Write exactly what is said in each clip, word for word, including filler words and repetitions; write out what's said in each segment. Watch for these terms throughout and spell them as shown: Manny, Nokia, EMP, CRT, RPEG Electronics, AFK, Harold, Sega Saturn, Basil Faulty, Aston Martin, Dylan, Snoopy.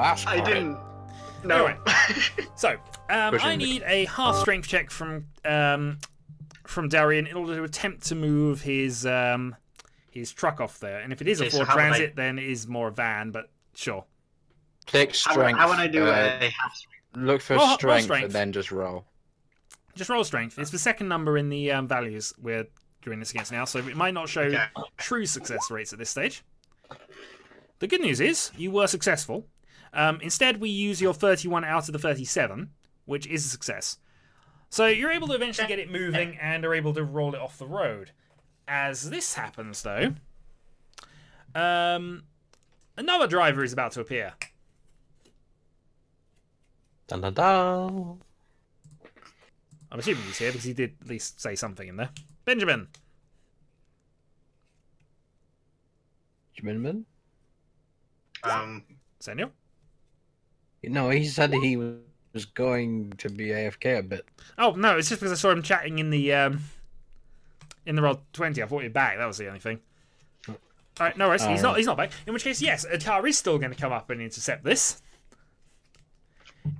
ask for I didn't. It. No. Anyway, so um, I need a half strength check from um, from Darian in order to attempt to move his um, his truck off there. And if it is okay, a Ford so Transit, I... then it is more a van. But sure. Click strength. How, how would I do uh, a half strength? Look for roll, strength, roll strength and then just roll. Just roll strength. It's the second number in the um, values we're doing this against now, so it might not show okay. true success rates at this stage. The good news is you were successful. Um, instead, we use your thirty-one out of the thirty-seven, which is a success. So you're able to eventually get it moving and are able to roll it off the road. As this happens, though, um, another driver is about to appear. Dun, dun, dun. I'm assuming he's here because he did at least say something in there. Benjamin. Benjamin? Um, Samuel? No, he said he was going to be A F K a bit. Oh no, it's just because I saw him chatting in the um, in the roll twenty. I thought he was back. That was the only thing. All right, no worries. All he's right. not. He's not back. In which case, yes, a car is still going to come up and intercept this.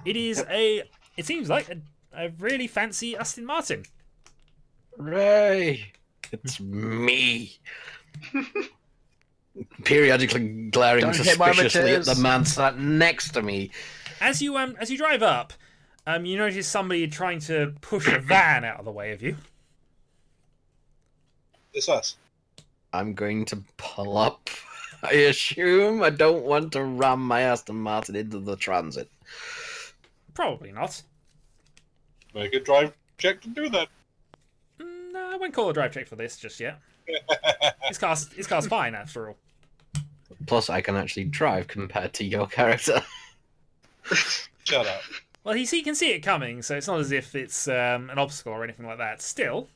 It is a. It seems like a. I really fancy Aston Martin. Hooray! It's me. Periodically glaring Don't suspiciously at the man sat next to me. As you um, as you drive up, um, you notice somebody trying to push a van out of the way of you. It's us. I'm going to pull up. I assume I don't want to ram my Aston Martin into the transit. Probably not. Make a drive check to do that. No, I won't call a drive check for this just yet. His car's, his car's fine, after all. Plus, I can actually drive compared to your character. Shut up. Well, he, he can see it coming, so it's not as if it's um, an obstacle or anything like that. Still,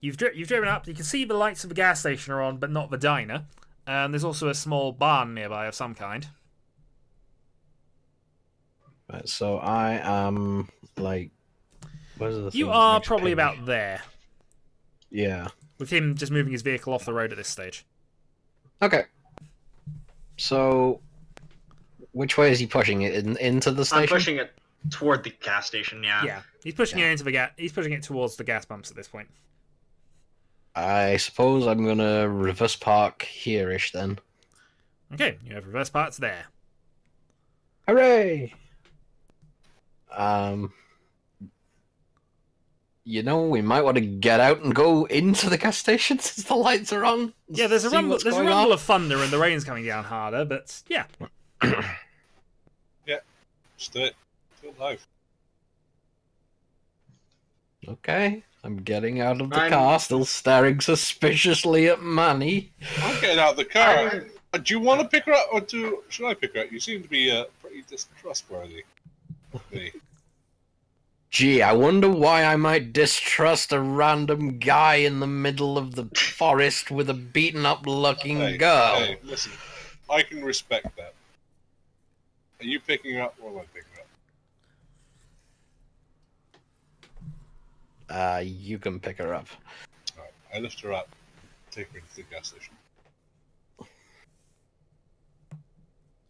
you've, dri you've driven up. You can see the lights of the gas station are on, but not the diner. And um, there's also a small barn nearby of some kind. So I am like, where's the you are probably about there. Yeah. With him just moving his vehicle off the road at this stage. Okay. So, which way is he pushing it in, into the station? I'm pushing it toward the gas station. Yeah. Yeah. He's pushing yeah. it into the gas. He's pushing it towards the gas pumps at this point. I suppose I'm gonna reverse park here-ish then. Okay, you have reverse parks there. Hooray! Um, you know, we might want to get out and go into the gas station since the lights are on. Yeah, there's a rumble, there's a rumble of thunder and the rain's coming down harder, but yeah. Yeah, let's do it. Still live. Okay, I'm getting out of the I'm... car, still staring suspiciously at Manny. I'm getting out of the car. I'm... Do you want to pick her up, or do... should I pick her up? You seem to be uh, pretty distrustworthy. Gee, I wonder why I might distrust a random guy in the middle of the forest with a beaten-up-looking hey, girl. Hey, listen, I can respect that. Are you picking her up or am I picking her up? Uh, you can pick her up. All right, I lift her up, take her into the gas station.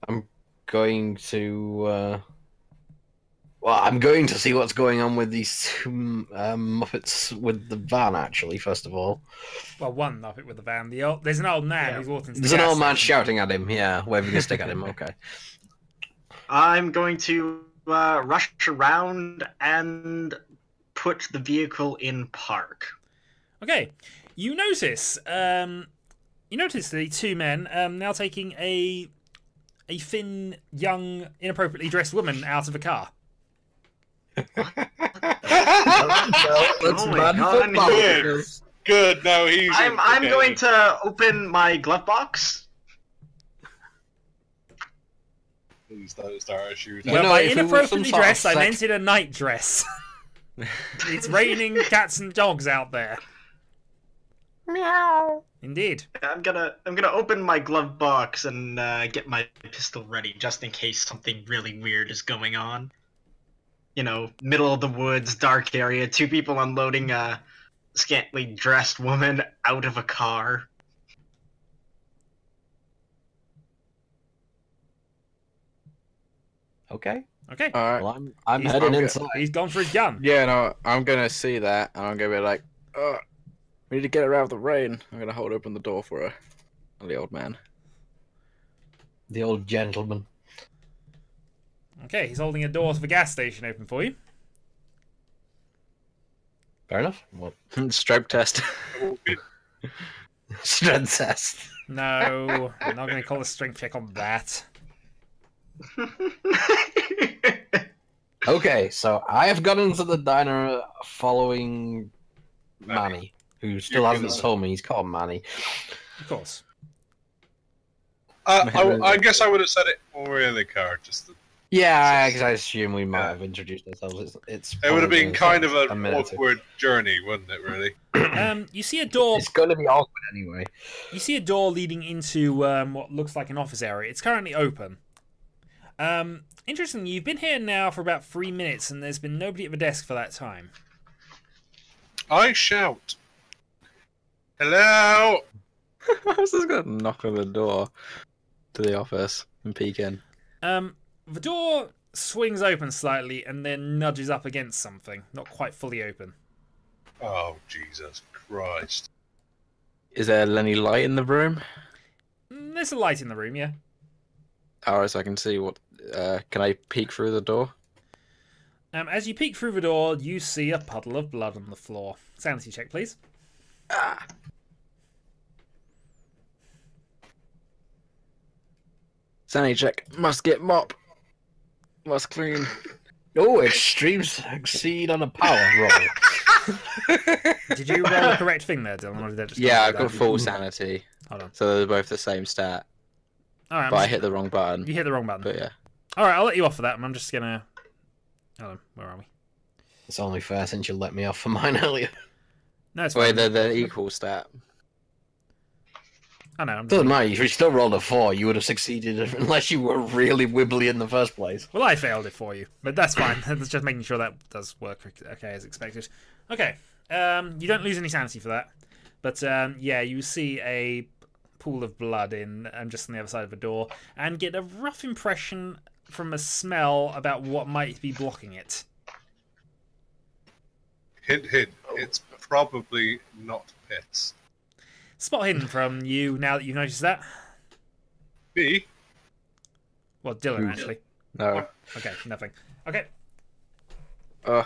I'm going to... Uh... Well, I'm going to see what's going on with these two um, Muppets with the van, actually, first of all. Well, one Muppet with the van. The old, there's an old man yeah. who's walking to the There's an old man shouting at him, yeah, waving a stick at him, okay. I'm going to uh, rush around and put the vehicle in park. Okay. You notice, um, you notice the two men um, now taking a, a thin, young, inappropriately dressed woman out of a car. Good. No, he's. I'm. I'm going to open my glove box. Please don't start shooting. Well, by inappropriately dressed, I meant in a night dress. It's raining cats and dogs out there. Meow. Indeed. I'm gonna. I'm gonna open my glove box and uh, get my pistol ready, just in case something really weird is going on. You know, middle of the woods, dark area, two people unloading a scantily dressed woman out of a car. Okay. Okay. All right. Well, I'm, I'm heading I'm inside. Gonna, he's gone for his gun. Yeah, no, I'm going to see that, and I'm going to be like, ugh, we need to get her out of the rain. I'm going to hold open the door for her. And the old man. The old gentleman. Okay, he's holding a door to the gas station open for you. Fair enough. Well, stroke test. Strength test. No, we're not going to call a strength check on that. Okay, so I have gotten into the diner following Manny, Manny who still You're hasn't told me he's called Manny. Of course. Uh, I, I guess I would have said it when we were in the car. Just to... Yeah, I, I assume we might yeah. have introduced ourselves. It's, it's it would have been kind of an awkward journey, wouldn't it, really? Um, you see a door... It's going to be awkward anyway. You see a door leading into um, what looks like an office area. It's currently open. Um, interestingly, you've been here now for about three minutes, and there's been nobody at the desk for that time. I shout. Hello? I was just going to knock on the door to the office and peek in. Um, the door swings open slightly and then nudges up against something. Not quite fully open. Oh, Jesus Christ. Is there any light in the room? There's a light in the room, yeah. Alright, so I can see what... Uh, can I peek through the door? Um, as you peek through the door, you see a puddle of blood on the floor. Sanity check, please. Ah! Sanity check. Must get mop. Must clean. Oh, extreme succeed on a power roll. Did you roll the correct thing there, Dylan? Or did I just yeah, I've got full sanity. Hold on. So they're both the same stat. All right, but just... I hit the wrong button. You hit the wrong button. But yeah. All right, I'll let you off for that. I'm just gonna. Hold on, where are we? It's only fair since you let me off for mine earlier. No, it's. Wait, they're, they're equal stat. I know. I'm Doesn't matter. If you still rolled a four, you would have succeeded unless you were really wibbly in the first place. Well, I failed it for you, but that's fine. That's just making sure that does work okay as expected. Okay, um, you don't lose any sanity for that, but um, yeah, you see a. Pool of blood in um, just on the other side of the door, and get a rough impression from a smell about what might be blocking it. Hint, hint. Oh. It's probably not pets. Spot hidden from you now that you've noticed that. Me? Well, Dylan, Oof. actually. No. Okay, nothing. Okay. Uh.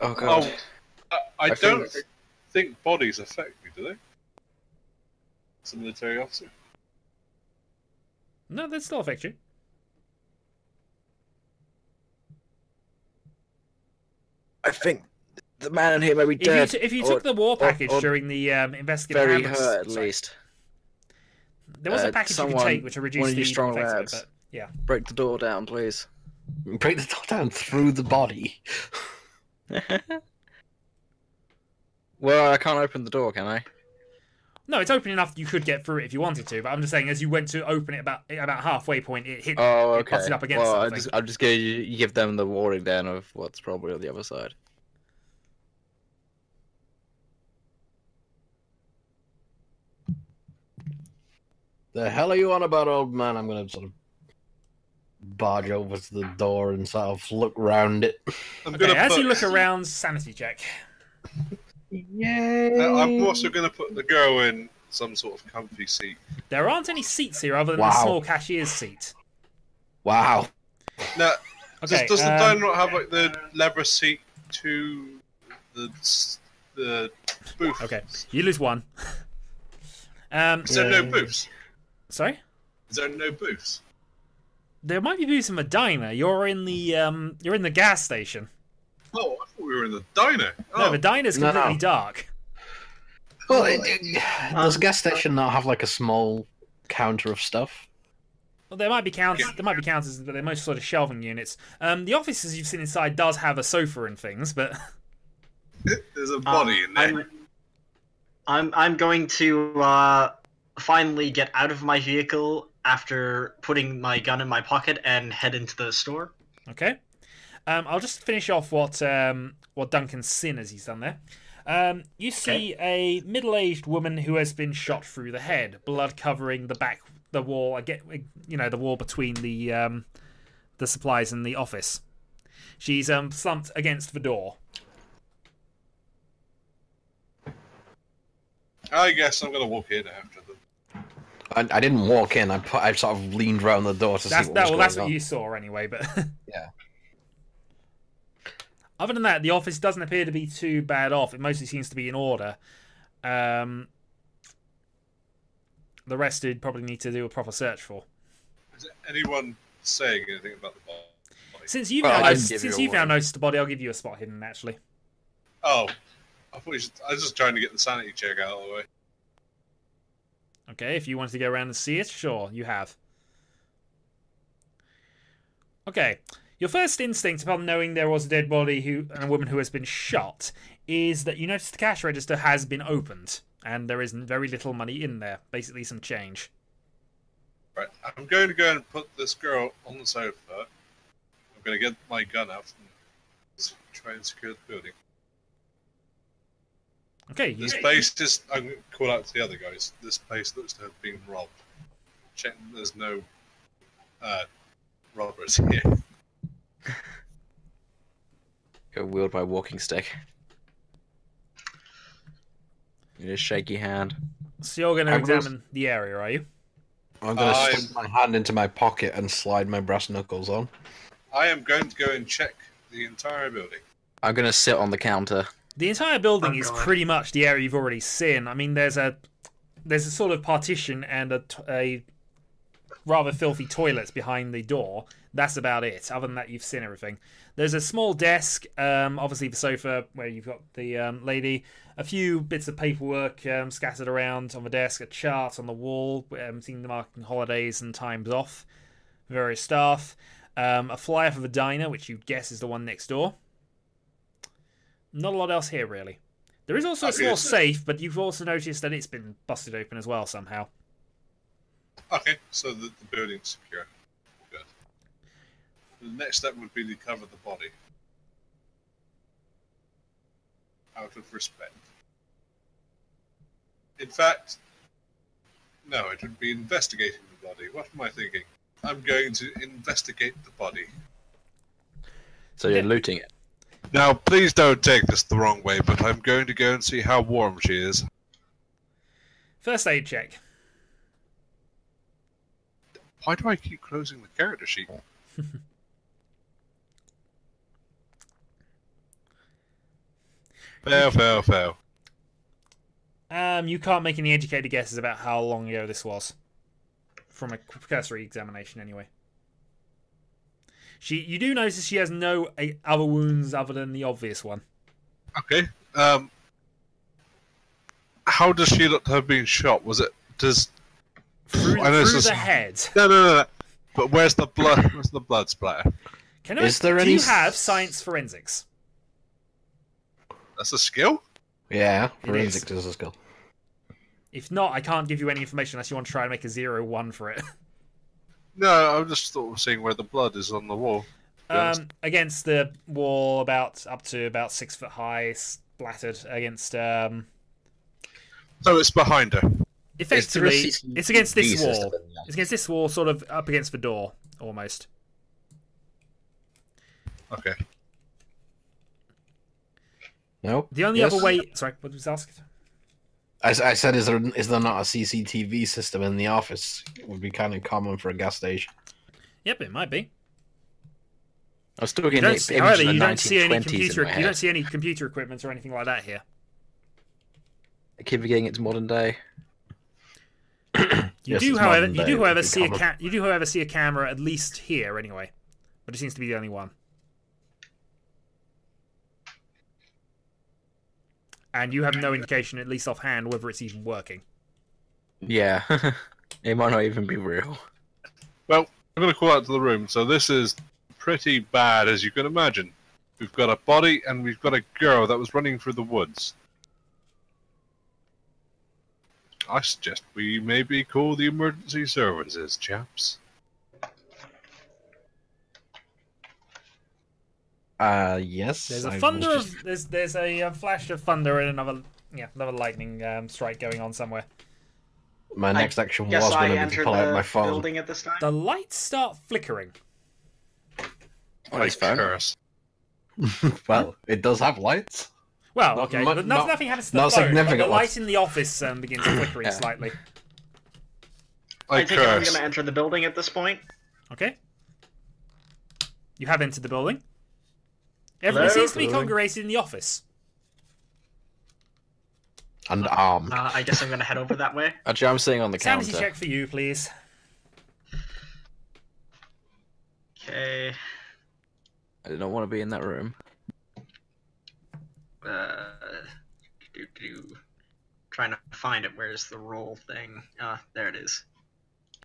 Oh, God. Oh, I, I, I don't think... think bodies affect me, do they? As a military officer? No, that still affects you. I think the man in here may be dead. If you, if you or, took the war package or, or during the um, investigative... Very habits, hurt, at sorry. least. There was uh, a package someone, you could take which would reduce the strong effects of it, but, yeah. Break the door down, please. Break the door down through the body. Well, I can't open the door, can I? No, it's open enough you could get through it if you wanted to, but I'm just saying as you went to open it about about halfway point, it hit oh, okay. it busted up against well, something. I just, I'm just going to give them the warning then of what's probably on the other side. The hell are you on about, old man? I'm going to sort of barge over to the door and sort of look round it. I'm okay, gonna as put... you look around, sanity check. Yay. Uh, I'm also going to put the girl in some sort of comfy seat. There aren't any seats here other than wow. the small cashier's seat. Wow. Now, okay, does, does um, the diner not have like the lever seat to the the booth? Okay, you lose one. um, Is there uh, no booths? Sorry? Is there no booths? There might be booths in the diner. You're in the um, you're in the gas station. Oh, I thought we were in the diner. Oh. No, the diner's completely no. dark. Well, it, it, does the gas station now have like a small counter of stuff? Well, there might be counters. There might be counters, but they're most sort of shelving units. Um, the offices you've seen inside does have a sofa and things, but there's a body um, in there. I'm, I'm I'm going to uh, finally get out of my vehicle after putting my gun in my pocket and head into the store. Okay. Um, I'll just finish off what um, what Duncan's seen as he's done there. Um, you see okay. a middle-aged woman who has been shot through the head, blood covering the back, the wall. I get you know the wall between the um, the supplies in the office. She's um, slumped against the door. I guess I'm going to walk in after them. I, I didn't walk in. I, put, I sort of leaned around the door to that's, see what that, was well, going that's on. What you saw anyway, but... yeah. Other than that, the office doesn't appear to be too bad off. It mostly seems to be in order. Um, the rest you'd probably need to do a proper search for. Is anyone saying anything about the body? Since you well, noticed, since you found noticed the body, I'll give you a spot hidden, actually. Oh. I, thought you should, I was just trying to get the sanity check out of the way. Okay, if you wanted to go around and see it, sure, you have. Okay. Your first instinct upon knowing there was a dead body who and a woman who has been shot is that you notice the cash register has been opened and there is very little money in there, basically some change. Right, I'm going to go and put this girl on the sofa. I'm going to get my gun out and try and secure the building. Okay. This you... place just... I'm going to call out to the other guys. This place looks to have been robbed. Check there's no uh, robbers here. Go wield my walking stick. In a shaky hand. So you're going to I'm examine gonna... the area, are you? I'm going to uh, slip my hand into my pocket and slide my brass knuckles on. I am going to go and check the entire building. I'm going to sit on the counter. The entire building oh, is God. pretty much the area you've already seen. I mean, there's a there's a sort of partition and a, a rather filthy toilet behind the door. That's about it. Other than that, you've seen everything. There's a small desk, um, obviously the sofa where you've got the um, lady, a few bits of paperwork um, scattered around on the desk, a chart on the wall, um, seeing the marking holidays and times off, various staff, um, a flyer for the diner, which you guess is the one next door. Not a lot else here, really. There is also a small safe, but you've also noticed that it's been busted open as well somehow. Okay, so the, the building's secure. Good. The next step would be to cover the body. Out of respect. In fact, no, it would be investigating the body. What am I thinking? I'm going to investigate the body. So you're yeah. looting it? Now, please don't take this the wrong way, but I'm going to go and see how warm she is. First aid check. Why do I keep closing the character sheet? fail, fail, fail. Um, you can't make any educated guesses about how long ago this was. From a cursory examination, anyway. She, you do notice she has no other wounds other than the obvious one. Okay. Um, how does she look to have been shot? Was it does through, I know through the head? No, no, no, no. But where's the blood? Where's the blood splatter? Can I, Is there do any... you have science forensics? That's a skill. Yeah, forensics is. is a skill. If not, I can't give you any information unless you want to try and make a zero one for it. No, I'm just sort of seeing where the blood is on the wall. Um, against the wall, about up to about six foot high, splattered against. Um... So it's behind her. Effectively, it's, it's against this wall. It's against this wall, sort of up against the door, almost. Okay. Nope. The only yes. other way. Sorry, what was asked? I, I said, is there, is there not a C C T V system in the office? It would be kind of common for a gas station. Yep, it might be. I was talking about the nineteen twenties. You don't see any computer equipment or anything like that here. I keep forgetting it's modern day. you, yes, do, however, modern day. you do, however, see a ca you do, however, see a camera at least here anyway, but it seems to be the only one. And you have no indication, at least offhand, whether it's even working. Yeah. It might not even be real. Well, I'm going to call out to the room. So this is pretty bad, as you can imagine. We've got a body, and we've got a girl that was running through the woods. I suggest we maybe call the emergency services, chaps. Uh yes. There's a I thunder. Just... Of, there's there's a, a flash of thunder and another yeah another lightning um, strike going on somewhere. My next I action was going to be to pull out my phone. At this time. The lights start flickering. On his phone. Well, it does have lights. Well, okay. Not, but not, nothing happens to the not phone. Significant the light in the office um, begins flickering yeah. slightly. I, I think I'm going to enter the building at this point. Okay. You have entered the building. Everyone Hello? seems to be congregated in the office. And armed. Uh, I guess I'm going to head over that way. Actually, I'm sitting on the Sanity counter. Sanity check for you, please. Okay. I do not want to be in that room. Uh, doo -doo. Trying to find it. Where's the roll thing? Ah, uh, there it is.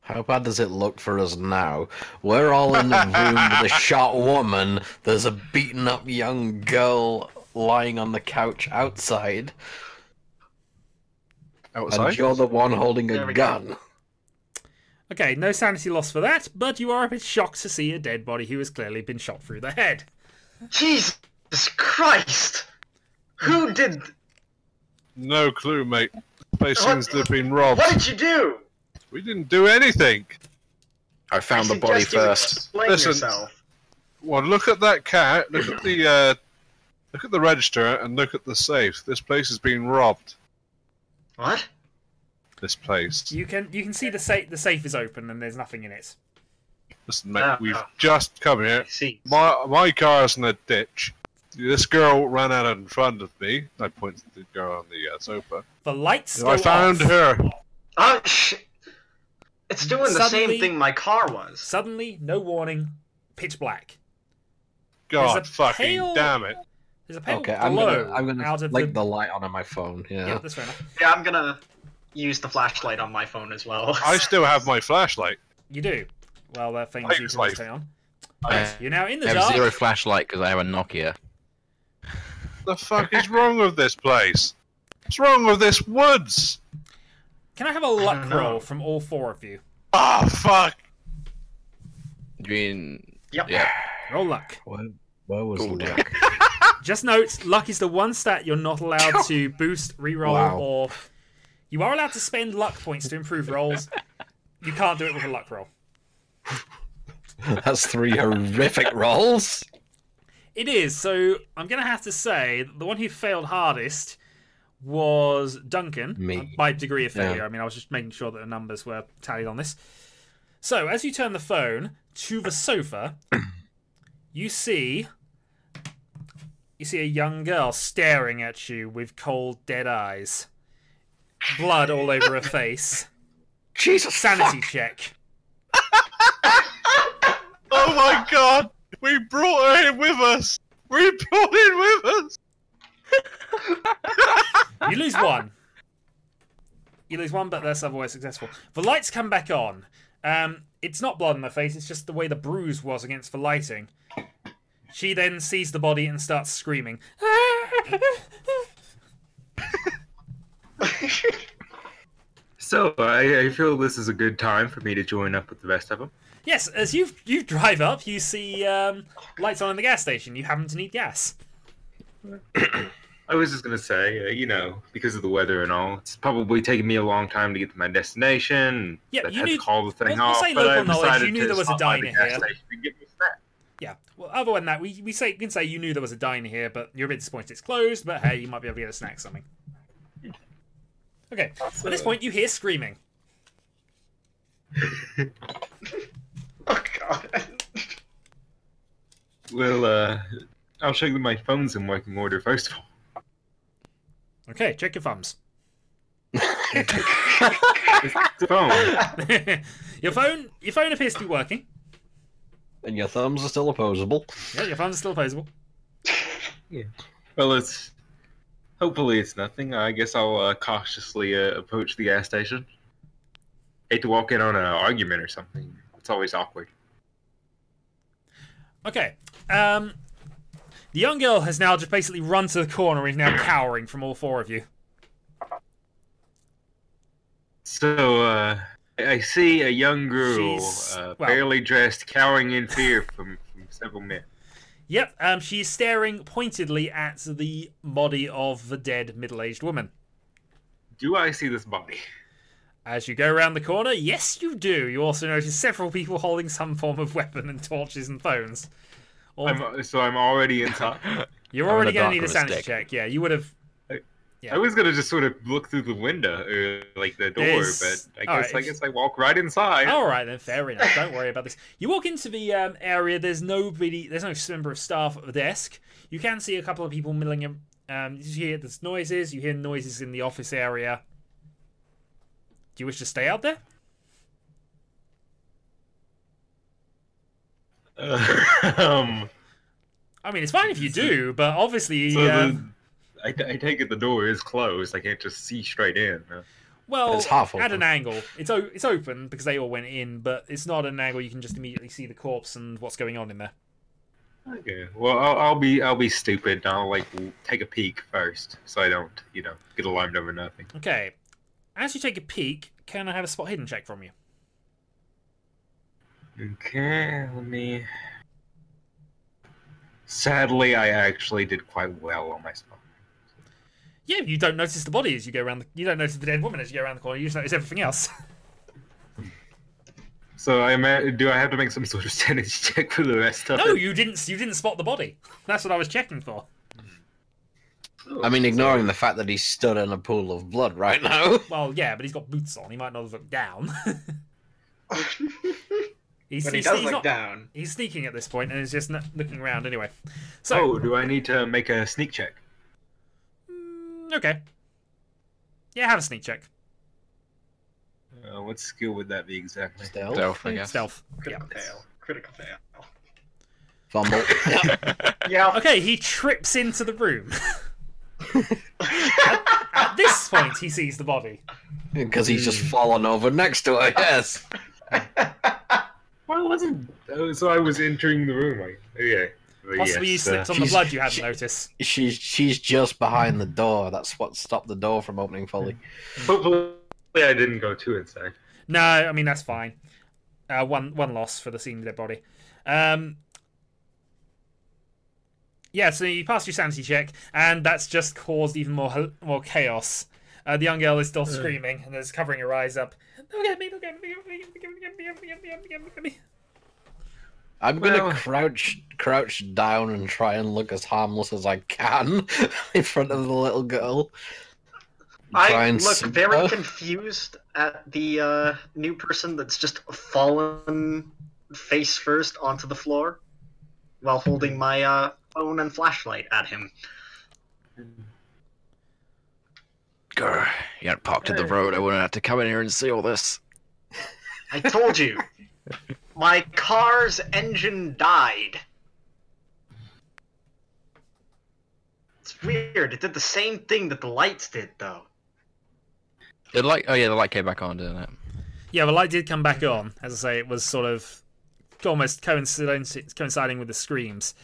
How bad does it look for us now? We're all in the room with a shot woman. There's a beaten up young girl lying on the couch outside. Outside? And you're the one holding a gun. Go. Okay, no sanity loss for that, but you are a bit shocked to see a dead body who has clearly been shot through the head. Jesus Christ! Who did... No clue, mate. The place what, seems to have been robbed. What did you do? We didn't do anything. I found I the body first. Explain Listen, yourself. Well, look at that cat. Look at the uh, look at the register and look at the safe. This place has been robbed. What? This place. You can you can see the safe. The safe is open and there's nothing in it. Listen, mate. Oh, we've oh. just come here. My my car's in a ditch. This girl ran out in front of me. I pointed to the girl on the uh, sofa. The lights. Still I found off. her. Oh shit. It's doing the suddenly, same thing my car was. Suddenly, no warning, pitch black. God fucking pale, damn it. There's a pale okay, glow I'm going to like the... the light on my phone. Yeah, yeah that's fair enough. Yeah, I'm going to use the flashlight on my phone as well. I still have my flashlight. You do? Well, that thing you can stay on. I, You're now in the dark. I have dark. zero flashlight because I have a Nokia. The fuck is wrong with this place? What's wrong with this woods? Can I have a luck roll from all four of you? Oh, fuck! You mean... Yep. Yeah. Roll luck. Where, where was Ooh, luck? Just note, luck is the one stat you're not allowed to boost, reroll, wow. or... You are allowed to spend luck points to improve rolls. You can't do it with a luck roll. That's three horrific rolls. It is, so I'm going to have to say that the one who failed hardest... was Duncan Me. by degree of failure. Yeah. I mean, I was just making sure that the numbers were tallied on this. So, as you turn the phone to the sofa, you see you see a young girl staring at you with cold, dead eyes, blood all over her face. Jesus, sanity fuck. check. Oh my God! We brought her in with us. We brought in with us. You lose one. You lose one, but that's otherwise successful. The lights come back on. Um, it's not blood on her face, it's just the way the bruise was against the lighting. She then sees the body and starts screaming. So, uh, I feel this is a good time for me to join up with the rest of them. Yes, as you you drive up, you see um, lights on in the gas station. You happen to need gas. I was just going to say, uh, you know, because of the weather and all, it's probably taken me a long time to get to my destination. Yeah, you knew, to call the thing well, off, we'll but I decided you knew to there was a diner here. Yeah, well, other than that, we, we say, we can say you knew there was a diner here, but you're a bit disappointed it's closed, but hey, you might be able to get a snack something. Okay, That's at a... this point, you hear screaming. Oh, God. Well, uh, I'll check that my phone's in working order, first of all. Okay, check your thumbs. phone. Your phone your phone appears to be working. And your thumbs are still opposable. Yeah, your thumbs are still opposable. Yeah. Well, it's... Hopefully it's nothing. I guess I'll uh, cautiously uh, approach the gas station. Hate to walk in on an argument or something. It's always awkward. Okay. Um... The young girl has now just basically run to the corner and is now cowering from all four of you. So, uh, I see a young girl, uh, well, barely dressed, cowering in fear from, from several men. Yep, um, she's staring pointedly at the body of the dead middle-aged woman. Do I see this body? As you go around the corner, yes, you do. You also notice several people holding some form of weapon and torches and phones. I'm, so I'm already in time. You're already I'm gonna need a sanity check. Yeah, you would have. Yeah. I was gonna just sort of look through the window, or like the door, There's... but I guess right. I guess I walk right inside. All right, then, fair enough. Don't worry about this. You walk into the um, area. There's nobody. There's no member of staff at the desk. You can see a couple of people milling. In, um, you hear there's noises. You hear noises in the office area. Do you wish to stay out there? Uh, um, I mean, it's fine if you do, but obviously. So um, the... I, I take it the door is closed. I can't just see straight in. No. Well, it's half at an angle. It's o it's open because they all went in, but it's not an angle you can just immediately see the corpse and what's going on in there. Okay. Well, I'll, I'll be I'll be stupid. I'll like take a peek first, so I don't you know get alarmed over nothing. Okay. As you take a peek, can I have a spot hidden check from you? Okay. Let me. Sadly, I actually did quite well on my spot. Yeah, you don't notice the body as you go around. The, you don't notice the dead woman as you go around the corner. You just notice everything else. So I may, do I have to make some sort of sanity check for the rest of it? No, you didn't. You didn't spot the body. That's what I was checking for. I mean, ignoring the fact that he's stood in a pool of blood right now. Well, yeah, but he's got boots on. He might not have looked down. He's, but he he's, does he's look not, down. He's sneaking at this point and is just not looking around anyway. So, oh, do I need to make a sneak check? Okay. Yeah, have a sneak check. Uh, what skill would that be exactly? Stealth? Stealth, I guess. Stealth. Critical yeah. fail. Critical fail. Fumble. Yeah. Okay, he trips into the room. at, at this point, he sees the body. Because he's just fallen over next to it, yes. Well, it wasn't... Oh, so I was entering the room, like... Yeah. Possibly yes, you slipped uh, on the blood, you hadn't she, noticed. She's, she's just behind the door. That's what stopped the door from opening fully. Hopefully I didn't go too insane. No, I mean, that's fine. Uh, one one loss for the scene of their body. Um, yeah, so you passed your sanity check, and that's just caused even more more chaos. Uh, the young girl is still uh. screaming, and is covering her eyes up. Don't get me, don't get me, don't get me, don't get me. I'm going to well, crouch crouch down and try and look as harmless as I can in front of the little girl. I look very her. confused at the uh, new person that's just fallen face first onto the floor while holding my uh, phone and flashlight at him. Grr, you had parked in the road. I wouldn't have to come in here and see all this. I told you. My car's engine died. It's weird. It did the same thing that the lights did, though. The light. Oh yeah, the light came back on, didn't it? Yeah, the light did come back on. As I say, it was sort of almost coinciding with the screams.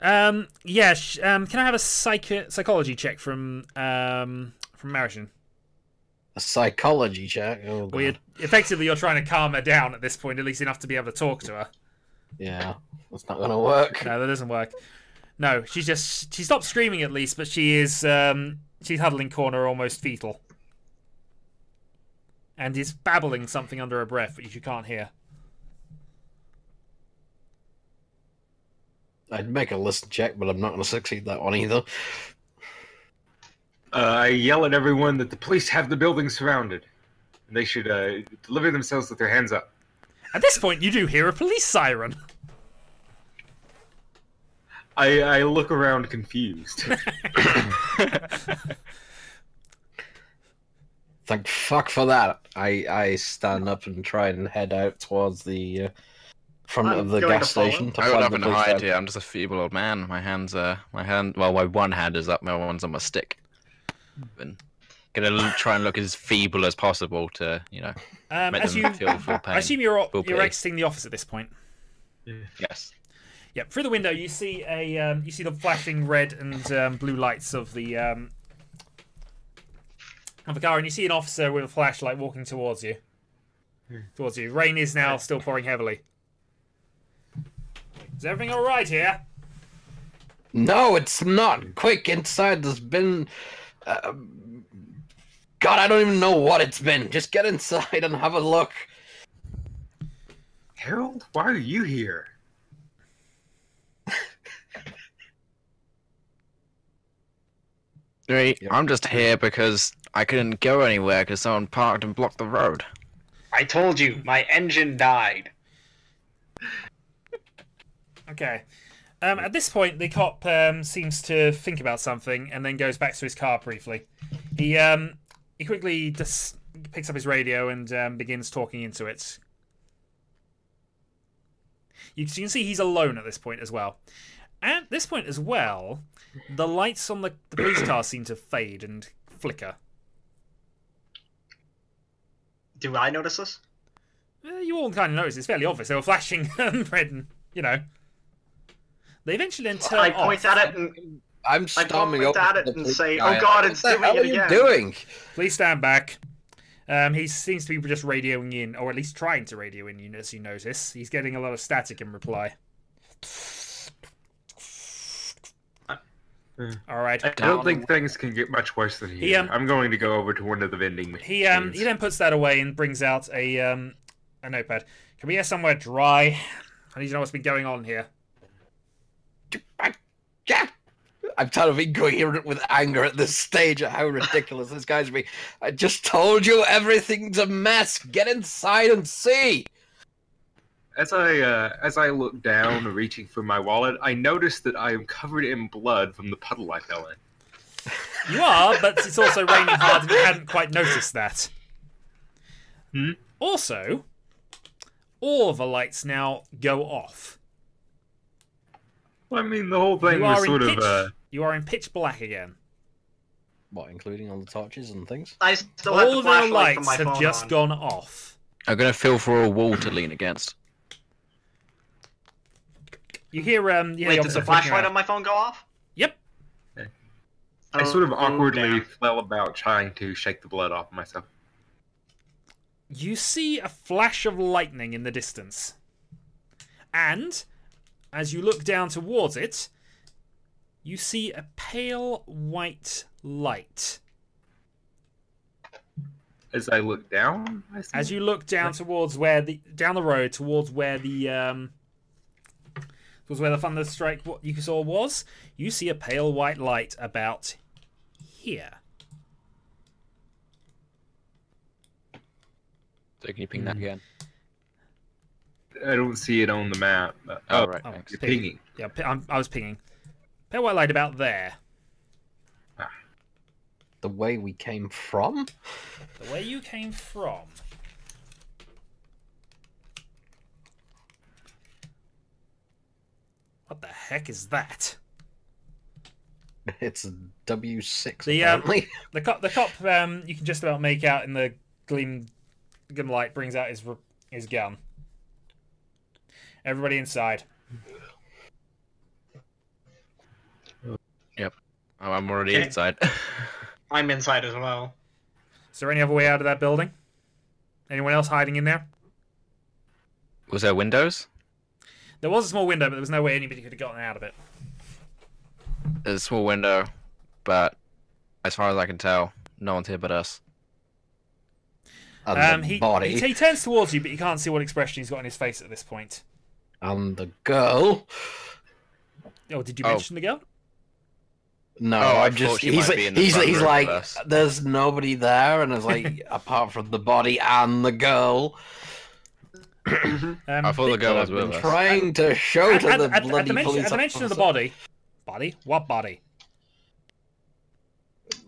Um. Yeah. Um. Can I have a psych psychology check from um from Marishan? A psychology check. Oh, well, you're, effectively, you're trying to calm her down at this point, at least enough to be able to talk to her. Yeah, that's not going to work. No, that doesn't work. No, she just she stopped screaming at least, but she is um, she's huddling corner, almost fetal, and is babbling something under her breath, which you can't hear. I'd make a listen check, but I'm not going to succeed that one either. Uh, I yell at everyone that the police have the building surrounded. They should uh, deliver themselves with their hands up. At this point, you do hear a police siren. I, I look around confused. Thank fuck for that. I, I stand up and try and head out towards the uh, front I'm of the gas station. To I don't have an idea. I'm just a feeble old man. My hands are my hand. Well, my one hand is up. My one's on my stick. And gonna try and look as feeble as possible to, you know, um, make them you, feel full pain. I assume you're you're exiting the office at this point. Yeah. Yes. Yep. Through the window, you see a um, you see the flashing red and um, blue lights of the um, of the car, and you see an officer with a flashlight walking towards you. Hmm. Towards you. Rain is now still pouring heavily. Is everything all right here? No, it's not. Quick, inside. There's been. Uh, God, I don't even know what it's been. Just get inside and have a look. Harold, why are you here? Right, yep. I'm just here because I couldn't go anywhere because someone parked and blocked the road. I told you, my engine died. Okay. Um, at this point, the cop um, seems to think about something and then goes back to his car briefly. He um, he quickly just picks up his radio and um, begins talking into it. You can see he's alone at this point as well. At this point as well, the lights on the, the police car seem to fade and flicker. Do I notice this? Uh, you all kind of notice. It's fairly obvious. They were flashing red and, you know. They eventually then turn I point off. at it and... I'm storming over at it and say, oh God, it's doing it again. What are you doing? Please stand back. Um, he seems to be just radioing in, or at least trying to radio in, as you notice. He's getting a lot of static in reply. Yeah. All right. I don't think things can get much worse than here. He, um, I'm going to go over to one of the vending machines. He um he then puts that away and brings out a um a notepad. Can we get somewhere dry? I need to know what's been going on here. I'm kind of incoherent with anger at this stage at how ridiculous this guy's being. I just told you everything's a mess. Get inside and see. As I uh, as I look down, reaching for my wallet, I notice that I am covered in blood from the puddle I fell in. You are, but it's also raining hard, and you hadn't quite noticed that. Hmm? Also, all the lights now go off. Well, I mean, the whole thing was sort of... Uh... You are in pitch black again. What, including all the torches and things? I still all the, the lights have just on. gone off. I'm going to feel for a wall to lean against. You hear, um... You Wait, does the flashlight on my phone go off? Yep. Okay. I sort of awkwardly fell about trying to shake the blood off myself. You see a flash of lightning in the distance. And, as you look down towards it, you see a pale white light. As I look down? I see as you look down towards where the... Down the road towards where the, um... was where the thunderstrike what you saw was, you see a pale white light about here. So can you ping mm. that again? I don't see it on the map. But... Oh, oh, right. Oh, you're pinging. pinging. Yeah, I'm, I was pinging. Pale white light about there. Ah. The way we came from? The way you came from. What the heck is that? It's a W six. The um, the cop, the cop, um, you can just about make out in the gleam, glim light. Brings out his his gun. Everybody inside. Yep, oh, I'm already okay. inside. I'm inside as well. Is there any other way out of that building? Anyone else hiding in there? Was there windows? There was a small window, but there was no way anybody could have gotten out of it. There's a small window, but as far as I can tell, no one's here but us. And um, the he, body. He, he turns towards you, but you can't see what expression he's got on his face at this point. And the girl. Oh, did you oh. mention the girl? No, oh, I just he's like, he's, he's like there's nobody there, and it's like apart from the body and the girl. um, I thought the girl was with us. Trying to show at, to at, the at, bloody at the mention, police at the mention of the body. Body? What body?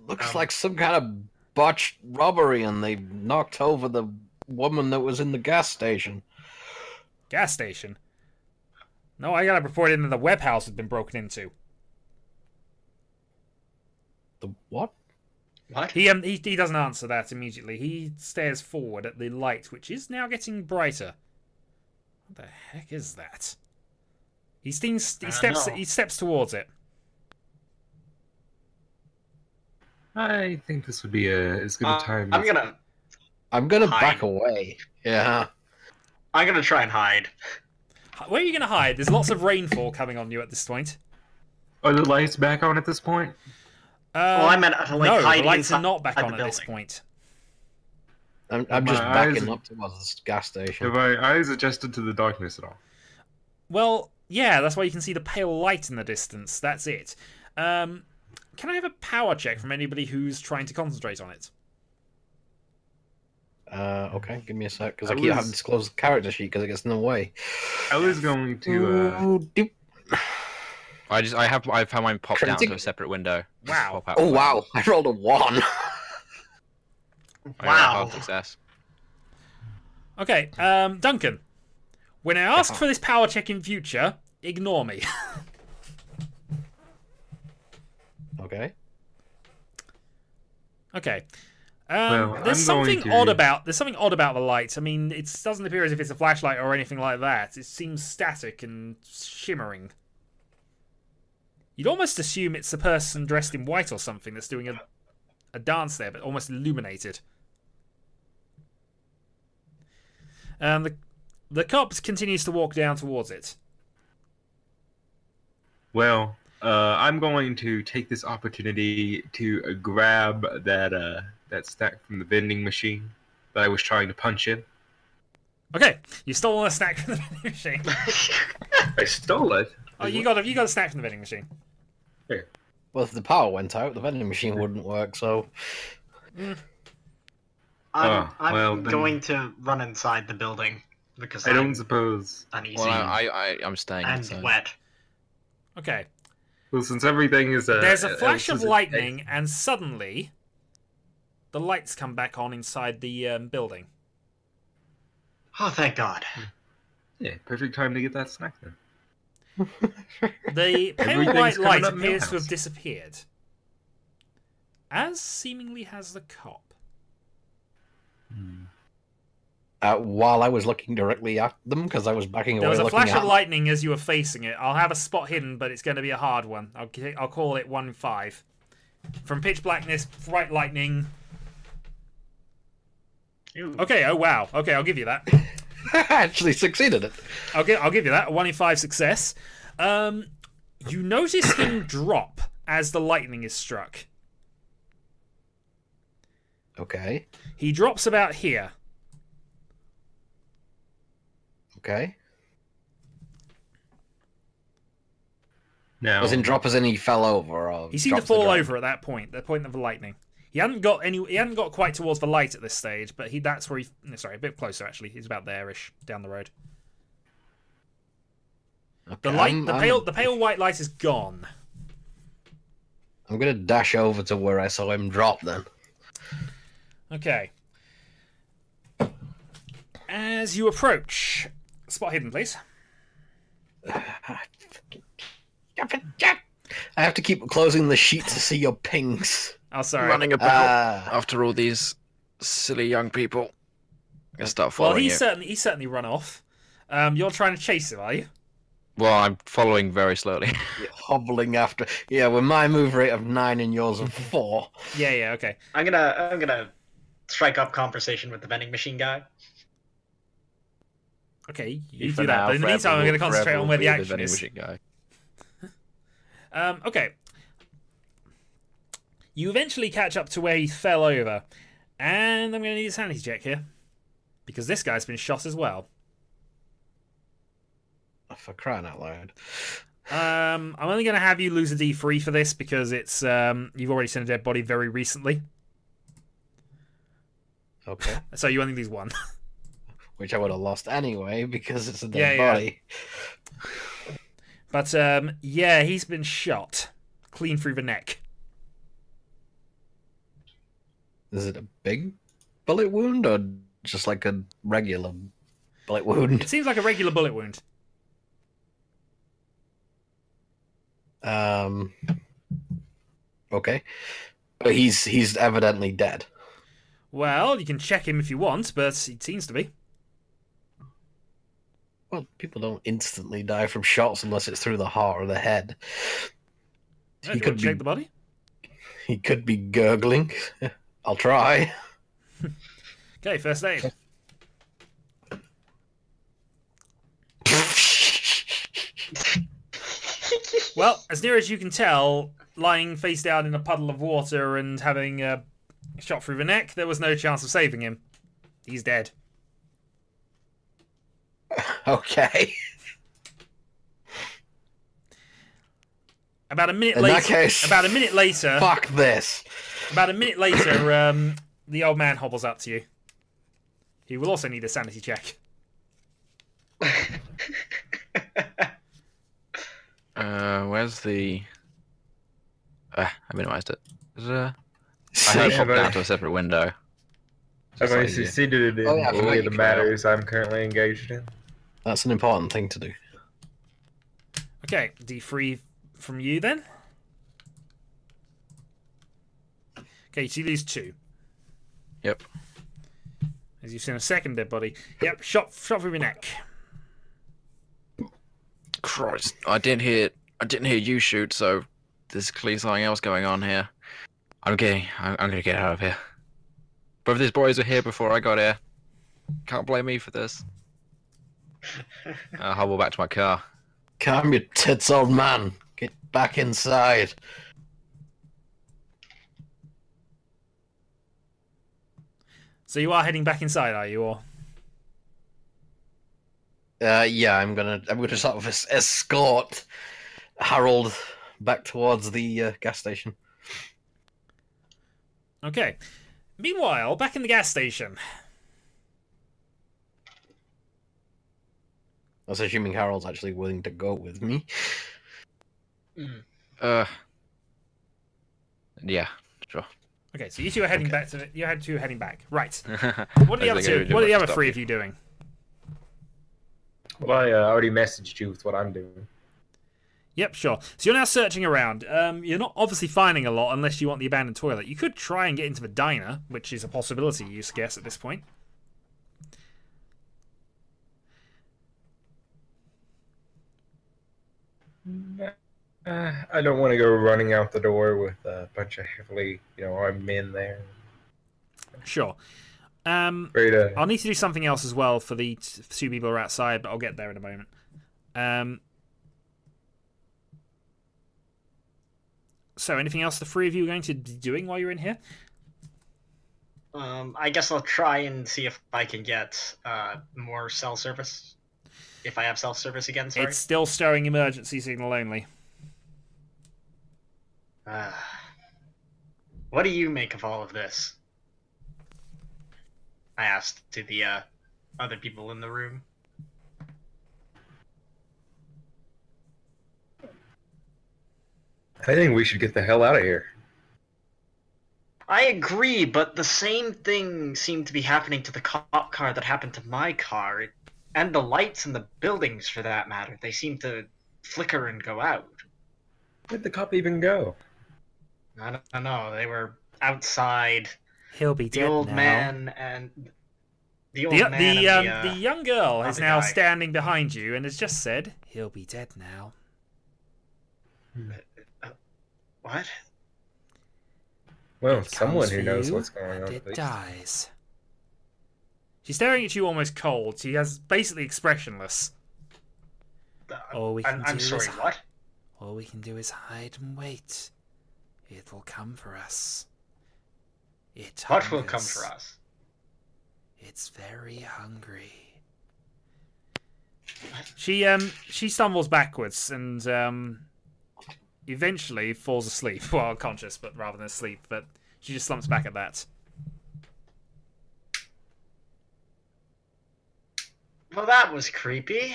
Looks um, like some kind of botched robbery, and they knocked over the woman that was in the gas station. Gas station? No, I got a report in that the web house had been broken into. The what? What? He, um, he he doesn't answer that immediately. He stares forward at the light, which is now getting brighter. What the heck is that? He steams, he steps know. he steps towards it. I think this would be a as good a uh, time. I'm gonna I'm gonna hide. back away. Yeah. I'm gonna try and hide. Where are you gonna hide? There's lots of rainfall coming on you at this point. Are the lights back on at this point? Uh, well, I meant to, like, no, the lights are not back on at this point. I'm, I'm just backing up towards the gas station. Have my eyes adjusted to the darkness at all? Well, yeah, that's why you can see the pale light in the distance. That's it. Um, Can I have a power check from anybody who's trying to concentrate on it? Uh, okay, give me a sec, because I, I keep having to disclose the character sheet because it gets in the way. I was going to... Uh... Ooh, I just I have I've had mine popped down to a separate window. Wow! Oh wow! I rolled a one. Wow! Success. Okay, um, Duncan. When I ask for this power check in future, ignore me. Okay. Okay. Um, well, there's I'm something to... odd about there's something odd about the light. I mean, it doesn't appear as if it's a flashlight or anything like that. It seems static and shimmering. You'd almost assume it's a person dressed in white or something that's doing a, a dance there, but almost illuminated. And the the cop continues to walk down towards it. Well, uh, I'm going to take this opportunity to grab that uh, that snack from the vending machine that I was trying to punch in. Okay, you stole a snack from the vending machine. I stole it. Oh, you got a you got a snack from the vending machine. Here. Well, if the power went out, the vending machine wouldn't work, so... Mm. I'm, oh, I'm well, going then... to run inside the building, because I I'm don't suppose... uneasy well, I, I, I'm staying and inside. Wet. Okay. Well, since everything is... Uh, There's a flash uh, of lightning, a... and suddenly the lights come back on inside the um, building. Oh, thank God. Yeah, perfect time to get that snack, then. The pale white light appears to have disappeared, as seemingly has the cop. Hmm. Uh, while I was looking directly at them, because I was backing away. There was a flash of lightning as you were facing it. I'll have a spot hidden, but it's going to be a hard one. I'll I'll call it one five. From pitch blackness, bright lightning. Ew. Okay. Oh wow. Okay, I'll give you that. I actually succeeded it. I'll give, I'll give you that. A one in five success. Um, you notice him drop as the lightning is struck. Okay. He drops about here. Okay. Now, as in drop as in he fell over? Or he seemed to fall over at that point, the point of the lightning. He hadn't got any. He hadn't got quite towards the light at this stage, but he—that's where he. Sorry, a bit closer actually. He's about there-ish, down the road. Okay, the light, I'm, the pale, I'm, the pale white light is gone. I'm gonna dash over to where I saw him drop then. Okay. As you approach, spot hidden, please. I have to keep closing the sheet to see your pings. Oh, sorry. Running about uh, after all these silly young people. I start following. Well, he certainly he certainly run off. Um, you're trying to chase him, are you? Well, I'm following very slowly. You're hobbling after. Yeah, with my move rate of nine and yours of four. Yeah, yeah, okay. I'm gonna I'm gonna strike up conversation with the vending machine guy. Okay, you, you do that. Now, but in the meantime, will, I'm gonna concentrate on where the action the vending is. Machine guy. um, okay. You eventually catch up to where he fell over. And I'm going to need a sanity check here. Because this guy's been shot as well. For crying out loud. Um, I'm only going to have you lose a D three for this because it's um, you've already seen a dead body very recently. Okay. So you only lose one. Which I would have lost anyway because it's a dead yeah, body. Yeah. But um, yeah, he's been shot. Clean through the neck. Is it a big bullet wound or just like a regular bullet wound? It seems like a regular bullet wound. Um. Okay, but he's he's evidently dead. Well, you can check him if you want, but he seems to be. Well, people don't instantly die from shots unless it's through the heart or the head. Yeah, he could be, check the body. He could be gurgling. I'll try. Okay, first aid. Well, as near as you can tell, lying face down in a puddle of water and having a shot through the neck, there was no chance of saving him. He's dead. Okay. About a minute In later. That case, about a minute later. Fuck this. About a minute later, um, the old man hobbles up to you. He will also need a sanity check. uh, where's the? Uh, I minimized it. Uh, I had popped down to a separate window. Have I succeeded in oh, yeah, all of the matters I'm currently engaged in? That's an important thing to do. Okay, D three from you then. Okay, so you lose two. Yep. As you've seen a second dead body. Yep, shot shot through your neck. Christ, I didn't hear I didn't hear you shoot, so there's clearly something else going on here. I'm getting I'm, I'm gonna get out of here. Both of these boys were here before I got here. Can't blame me for this. I'll hobble back to my car. Calm your tits, old man. Get back inside. So you are heading back inside, are you? Or uh, yeah, I'm gonna I'm gonna sort of escort Harold back towards the uh, gas station. Okay. Meanwhile, back in the gas station. I was assuming Harold's actually willing to go with me. Mm. Uh, yeah, sure. Okay, so you two are heading okay. back to the, you had two heading back, right? What are the other two? What are the other three you. of you doing? Well, I uh, already messaged you with what I'm doing. Yep, sure. So you're now searching around. Um, you're not obviously finding a lot unless you want the abandoned toilet. You could try and get into the diner, which is a possibility, you guess, at this point. Uh, I don't want to go running out the door with a bunch of heavily, you know, armed men there. Sure. Um, I'll need to do something else as well for the two people who are outside, but I'll get there in a moment. Um, so, anything else the three of you are going to be doing while you're in here? Um, I guess I'll try and see if I can get uh, more cell service. If I have self-service again, sorry. It's still showing emergency signal only. Uh, what do you make of all of this? I asked to the uh, other people in the room. I think we should get the hell out of here. I agree, but the same thing seemed to be happening to the cop car that happened to my car. It And the lights in the buildings, for that matter. They seem to flicker and go out. Where'd the cop even go? I don't, I don't know. They were outside. He'll be dead now. The old man and... The old man and the... The young girl is now standing behind you and has just said, he'll be dead now. Uh, what? Well, someone who knows what's going on. It dies. She's staring at you almost cold. She has basically expressionless. Uh, all we can I'm, I'm do sorry, is what? All we can do is hide and wait. It will come for us. It what hungers. will come for us? It's very hungry. What? She um she stumbles backwards and um eventually falls asleep. Well, unconscious, but rather than asleep, but she just slumps back at that. Well, that was creepy.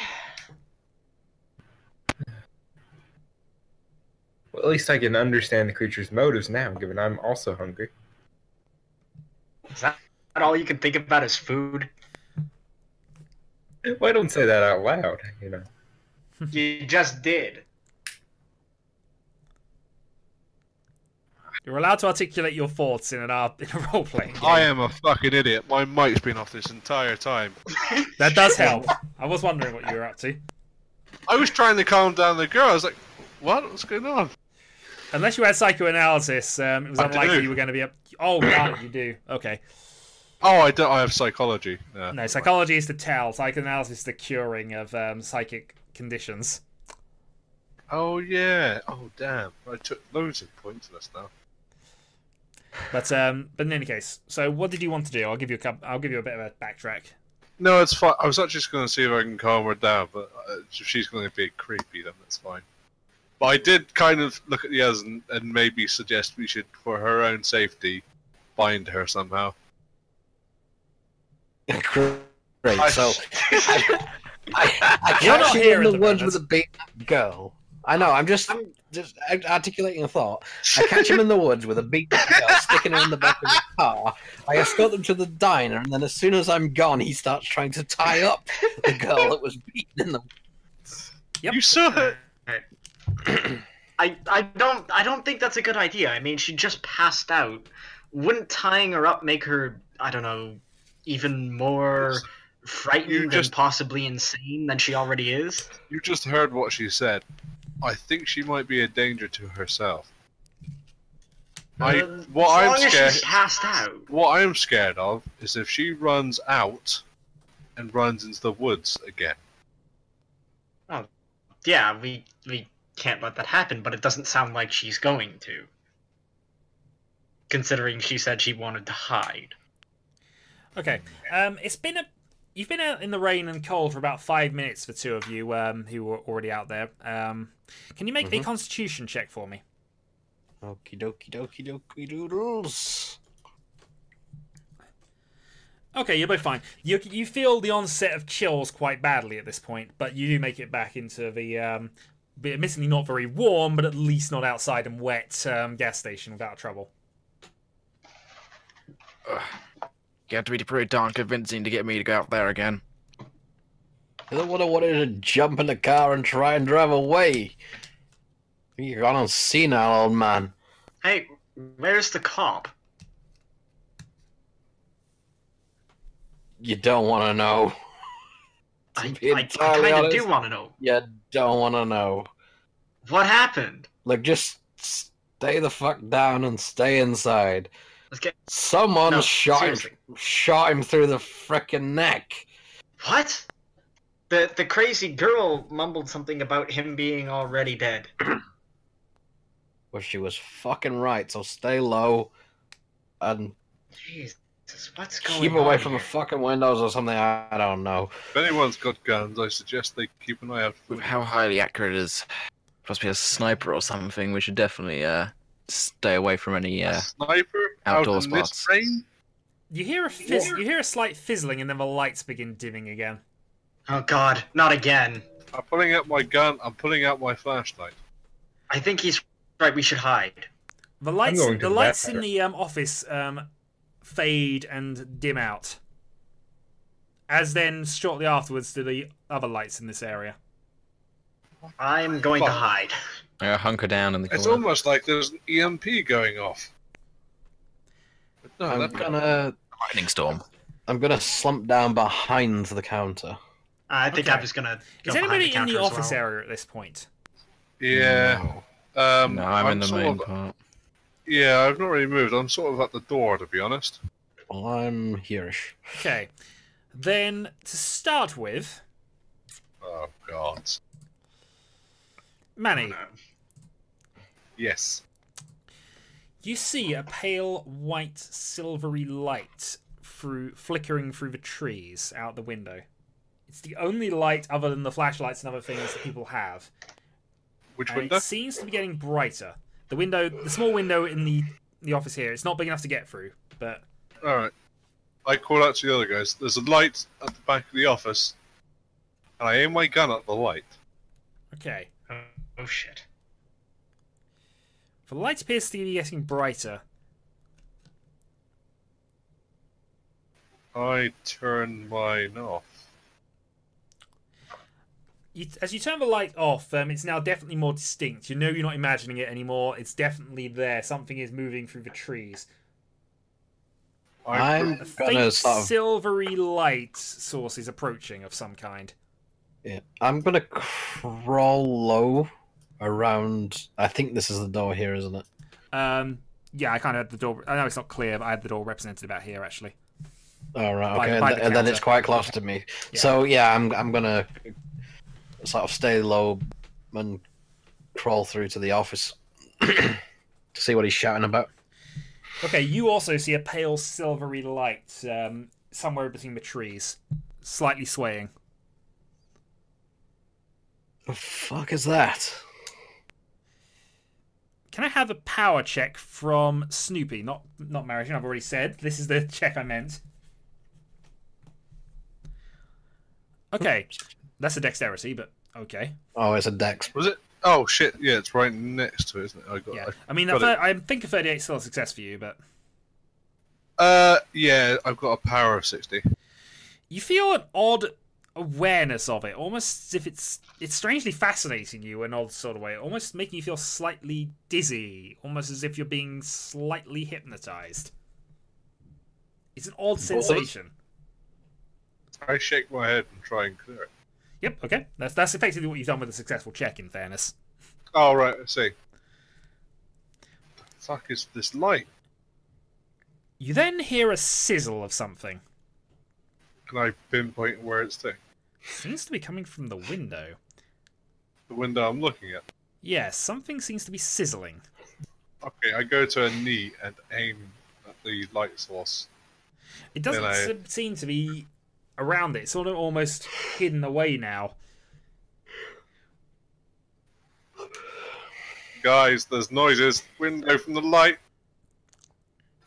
Well, at least I can understand the creature's motives now, given I'm also hungry. Is that all you can think about is food? Well, I don't say that out loud, you know. You just did. You're allowed to articulate your thoughts in an art, in a role-playing game. I am a fucking idiot. My mic's been off this entire time. That does help. I was wondering what you were up to. I was trying to calm down the girl. I was like, what? What's going on? Unless you had psychoanalysis, um, it was I unlikely do. you were going to be up... Oh, no, you do. Okay. Oh, I don't. I have psychology. No, no psychology is the tell. Psychoanalysis is the curing of um, psychic conditions. Oh, yeah. Oh, damn. I took loads of points last now. But um, but in any case, so what did you want to do? I'll give you a I'll give you a bit of a backtrack. No, it's fine. I was actually just going to see if I can calm her down, but if she's going to be creepy, then that's fine. But I did kind of look at the others and, and maybe suggest we should, for her own safety, bind her somehow. Great. So I, I, I you're not hearing the words with a big girl. I know. I'm just, I'm just articulating a thought. I catch him in the woods with a big girl sticking her in the back of the car. I escort them to the diner, and then as soon as I'm gone, he starts trying to tie up the girl that was beaten in the woods. Yep. You saw her. I I don't I don't think that's a good idea. I mean, she just passed out. Wouldn't tying her up make her, I don't know, even more frightened just, and possibly insane than she already is? You just heard what she said. I think she might be a danger to herself. Uh, I what as I'm long scared as she's passed out. What I'm scared of is if she runs out and runs into the woods again. Oh, yeah, we we can't let that happen, but it doesn't sound like she's going to. Considering she said she wanted to hide. Okay, um, it's been a you've been out in the rain and cold for about five minutes for two of you um, who were already out there. Um, can you make mm-hmm. a Constitution check for me? Okie dokie dokie dokie doodles. Okay, you're both fine. You you feel the onset of chills quite badly at this point, but you do make it back into the um, admittedly not very warm, but at least not outside and wet um, gas station without trouble. Ugh. You have to be pretty darn convincing to get me to go out there again. I don't want to to jump in the car and try and drive away. You're gone on senile, old man. Hey, where's the cop? You don't want to know. I, I kind of do want to know. You don't want to know. What happened? Look, just stay the fuck down and stay inside. Get... Someone no, shot seriously. him shot him through the frickin' neck. What? The the crazy girl mumbled something about him being already dead. Well, she was fucking right, so stay low and Jesus, what's going keep away on from here? The fucking windows or something, I, I don't know. If anyone's got guns, I suggest they keep an eye out for how highly accurate it is. Must be a sniper or something, we should definitely uh stay away from any uh, sniper outdoor out spots. You hear a fizz you hear a slight fizzling, and then the lights begin dimming again. Oh God, not again! I'm pulling out my gun. I'm pulling out my flashlight. I think he's right. We should hide. The lights, the, the lights in the um, office um, fade and dim out. As then, shortly afterwards, do the other lights in this area. I'm going Fuck. to hide. Yeah, hunker down in the corner. It's almost like there's an E M P going off. No, I'm gonna lightning storm. I'm gonna slump down behind the counter. I think okay. I'm just gonna. Go Is anybody the in the office well? area at this point? Yeah. No, um, no I'm, I'm in the main of, part. Yeah, I've not really moved. I'm sort of at the door, to be honest. Well, I'm hereish. Okay, then to start with. Oh God. Manny. No. Yes. You see a pale, white, silvery light through flickering through the trees out the window. It's the only light other than the flashlights and other things that people have. Which and window? It seems to be getting brighter. The window, the small window in the the office here. It's not big enough to get through, but. All right. I call out to the other guys. There's a light at the back of the office, and I aim my gun at the light. Okay. Oh shit. The light appears to be getting brighter. I turn mine off. You, as you turn the light off, um, it's now definitely more distinct. You know you're not imagining it anymore. It's definitely there. Something is moving through the trees. I'm a faint silvery light source is approaching of some kind. Yeah, I'm gonna crawl low around. I think this is the door here, isn't it? Um, yeah, I kind of had the door. I know it's not clear, but I had the door represented about here actually. All right, okay, by, by and, the and then it's quite close to me. Yeah. So yeah, I'm I'm gonna sort of stay low and crawl through to the office to see what he's shouting about. Okay, you also see a pale silvery light um, somewhere between the trees, slightly swaying. The fuck is that? Can I have a power check from Snoopy? Not not Marathon, I've already said. This is the check I meant. Okay. That's a dexterity, but okay. Oh, it's a dex. Was it? Oh, shit. Yeah, it's right next to it, isn't it? I got, yeah. I, I mean, got I, I think a thirty-eight is still a success for you, but... Uh, yeah, I've got a power of sixty. You feel an odd awareness of it, almost as if it's it's strangely fascinating you in an odd sort of way, almost making you feel slightly dizzy, almost as if you're being slightly hypnotized. It's an odd sensation. I shake my head and try and clear it. Yep, okay. That's that's effectively what you've done with a successful check, in fairness. Oh, right, I see. What the fuck is this light? You then hear a sizzle of something. Can I pinpoint where it's to? Seems to be coming from the window. The window I'm looking at? Yes, yeah, something seems to be sizzling. Okay, I go to a knee and aim at the light source. It doesn't I... seem to be around it. It's sort of almost hidden away now. Guys, there's noises. Window from the light.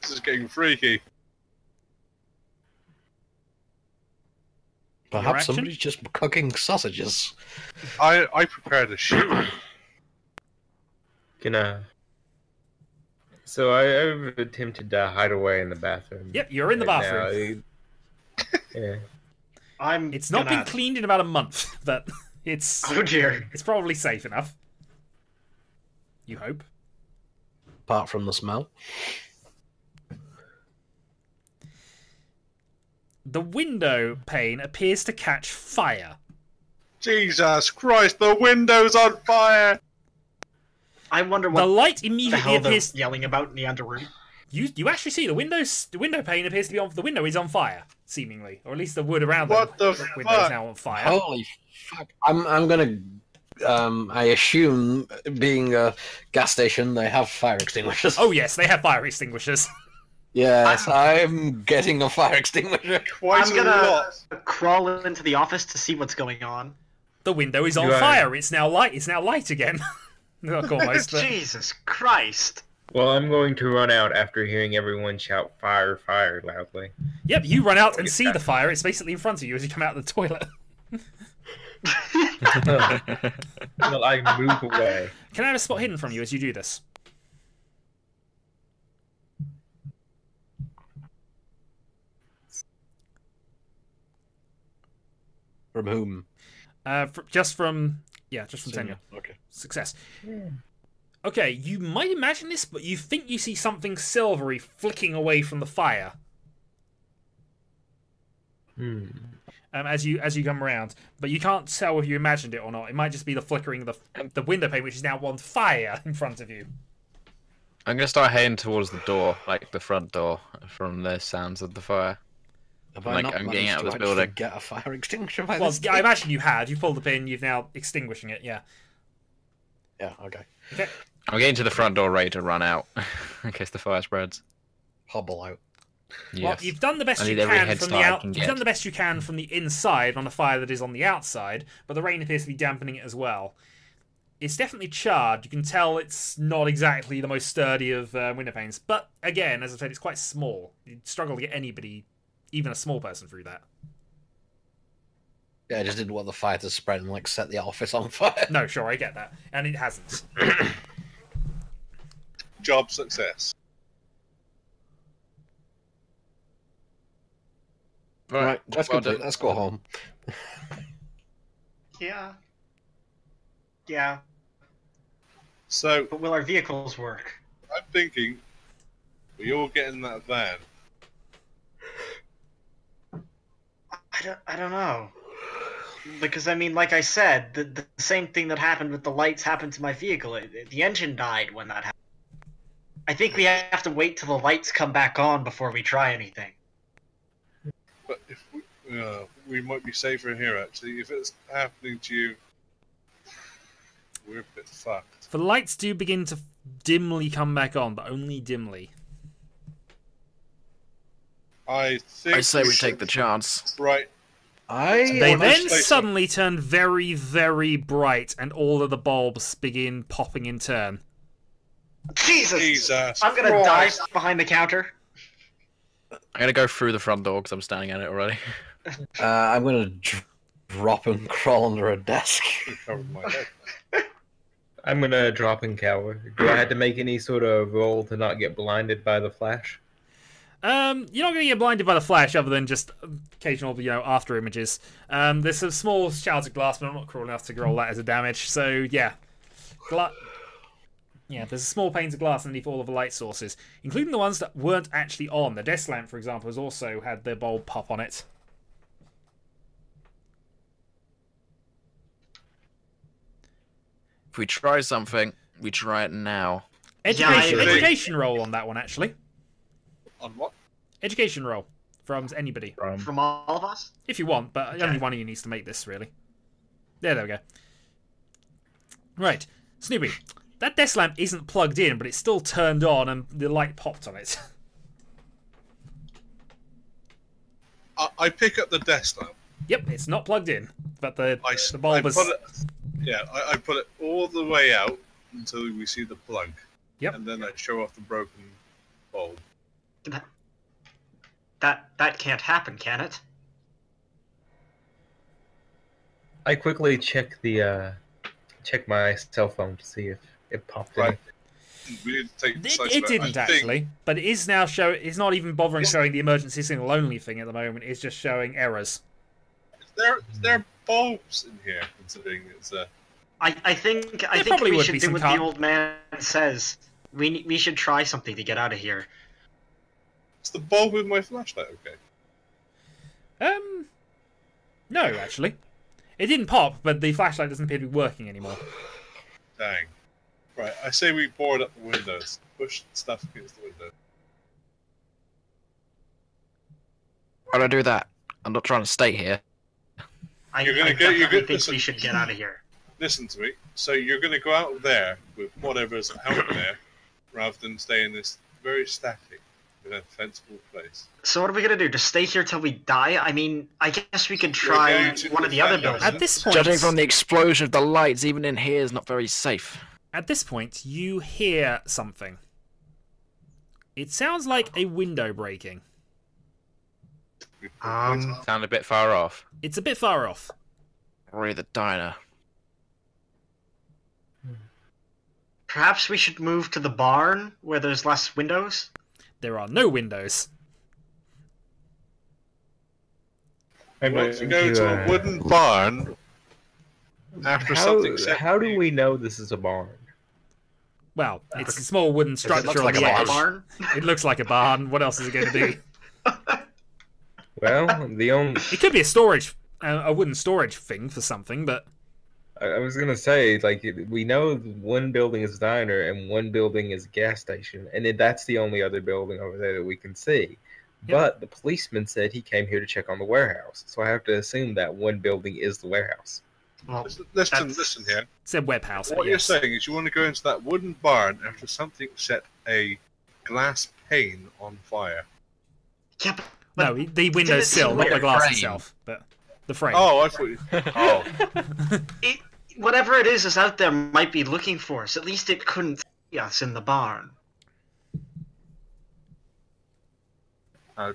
This is getting freaky. Perhaps somebody's just cooking sausages. I I prepared a shoe. Can I? So I, I've attempted to hide away in the bathroom. Yep, you're in the right bathroom. I, yeah. I'm. It's not gonna... been cleaned in about a month, but it's. Oh dear. It's probably safe enough. You hope. Apart from the smell. The window pane appears to catch fire. Jesus Christ, the window's on fire! I wonder what the light immediately the hell appears yelling about in the underroom. You you actually see the windows the window pane appears to be on the window is on fire, seemingly. Or at least the wood around what the, the fuck? Window's now on fire. Holy fuck. I'm I'm gonna um I assume, being a gas station, they have fire extinguishers. Oh yes, they have fire extinguishers. Yes, I'm getting a fire extinguisher. Quite I'm going to crawl into the office to see what's going on. The window is on right. fire. It's now light. It's now light again. Not almost, but... Jesus Christ. Well, I'm going to run out after hearing everyone shout fire, fire loudly. Yep, you run out and see the fire. It's basically in front of you as you come out of the toilet. Well, I move away. Can I have a spot hidden from you as you do this? From whom? Uh, fr just from, yeah, just from Senya. Okay. Success. Yeah. Okay, you might imagine this, but you think you see something silvery flicking away from the fire. Hmm. Um, as you as you come around, but you can't tell if you imagined it or not. It might just be the flickering of the the window pane, which is now on fire in front of you. I'm gonna start heading towards the door, like the front door, from the sounds of the fire. Have I like, not I'm getting out of this building. Get a fire extinguisher by well, this I imagine you had. You pulled the pin. You've now extinguishing it. Yeah. Yeah. Okay. Okay. I'm getting to the front door, ready to run out in case the fire spreads. Hobble out. Yes. Well, you've done the best you can from the out. Can you've done the best you can from the inside on a fire that is on the outside, but the rain appears to be dampening it as well. It's definitely charred. You can tell it's not exactly the most sturdy of uh, window panes, but again, as I said, it's quite small. You'd struggle to get anybody. Even a small person through that. Yeah, I just didn't want the fire to spread and like set the office on fire. No, sure, I get that, and it hasn't. Job success. All right, let's go. Let's go home. Yeah. Yeah. So, but will our vehicles work? I'm thinking we all get in that van. I don't, I don't know. Because, I mean, like I said, the, the same thing that happened with the lights happened to my vehicle. It, it, the engine died when that happened. I think we have to wait till the lights come back on before we try anything. But if we, uh, we might be safer here, actually. If it's happening to you, we're a bit fucked. The lights do begin to dimly come back on, but only dimly. I, think I say we take the chance. Right. I they then suddenly turn very, very bright, and all of the bulbs begin popping in turn. Jesus! Jesus I'm gonna Christ. die behind the counter. I'm gonna go through the front door because I'm standing at it already. Uh, I'm gonna drop and crawl under a desk. Oh my God. I'm gonna drop and cower. Do I have to make any sort of roll to not get blinded by the flash? Um, you're not going to get blinded by the flash, other than just occasional, you know, after images. Um, there's some small shards of glass, but I'm not cruel enough to roll that as a damage. So yeah, Gla yeah. There's a small panes of glass underneath all of the light sources, including the ones that weren't actually on. The desk lamp, for example, has also had their bulb pop on it. If we try something, we try it now. Education, yeah, education roll on that one, actually. On what? Education roll from anybody. From, from all of us? If you want, but okay. Only one of you needs to make this, really. There, there we go. Right, Snoopy, that desk lamp isn't plugged in, but it's still turned on and the light popped on it. I, I pick up the desk lamp. Yep, it's not plugged in, but the, I, the bulb was... Put it, yeah, I, I put it all the way out until we see the plug. Yep. And then I show off the broken bulb. That, that that can't happen, can it? I quickly check the uh, check my cell phone to see if it popped right. in. We need to take it it, it didn't I actually, think... but it is now show. It's not even bothering it's... showing the emergency signal only thing at the moment. It's just showing errors. Is there is there bulbs in here? Considering it's a. Uh... I I think I there think we should do what the old man says. We we should try something to get out of here. Is the bulb with my flashlight okay? Um, no, actually. It didn't pop, but the flashlight doesn't appear to be working anymore. Dang. Right, I say we board up the windows. Push stuff against the window. Why do I do that? I'm not trying to stay here. I, you're gonna I go, you're good, think listen, we should get out of here. Listen to me. So you're going to go out there with whatever's out there, rather than stay in this very static. In a sensible place. So what are we gonna do? Just stay here till we die? I mean, I guess we could try one of the other buildings. At this point, judging from the explosion of the lights, even in here is not very safe. At this point, you hear something. It sounds like a window breaking. Um, sound a bit far off. It's a bit far off. Or the diner. Perhaps we should move to the barn where there's less windows. There are no windows. I want to go to a wooden barn after how, something. How do we know this is a barn? Well, it's a small wooden structure. It looks like a barn. It looks like a barn. What else is it going to be? Well, the only it could be a storage, uh, a wooden storage thing for something, but. I was gonna say, like, we know one building is a diner and one building is a gas station, and then that's the only other building over there that we can see. Yep. But the policeman said he came here to check on the warehouse, so I have to assume that one building is the warehouse. Well, listen, listen, listen here. It's a web house. What yes. you're saying is you want to go into that wooden barn after something set a glass pane on fire. Yep. No, the windowsill, not the glass frame. itself, but the frame. Oh, I thought. You... Oh. it... Whatever it is is out there might be looking for us. At least it couldn't see us in the barn. Uh,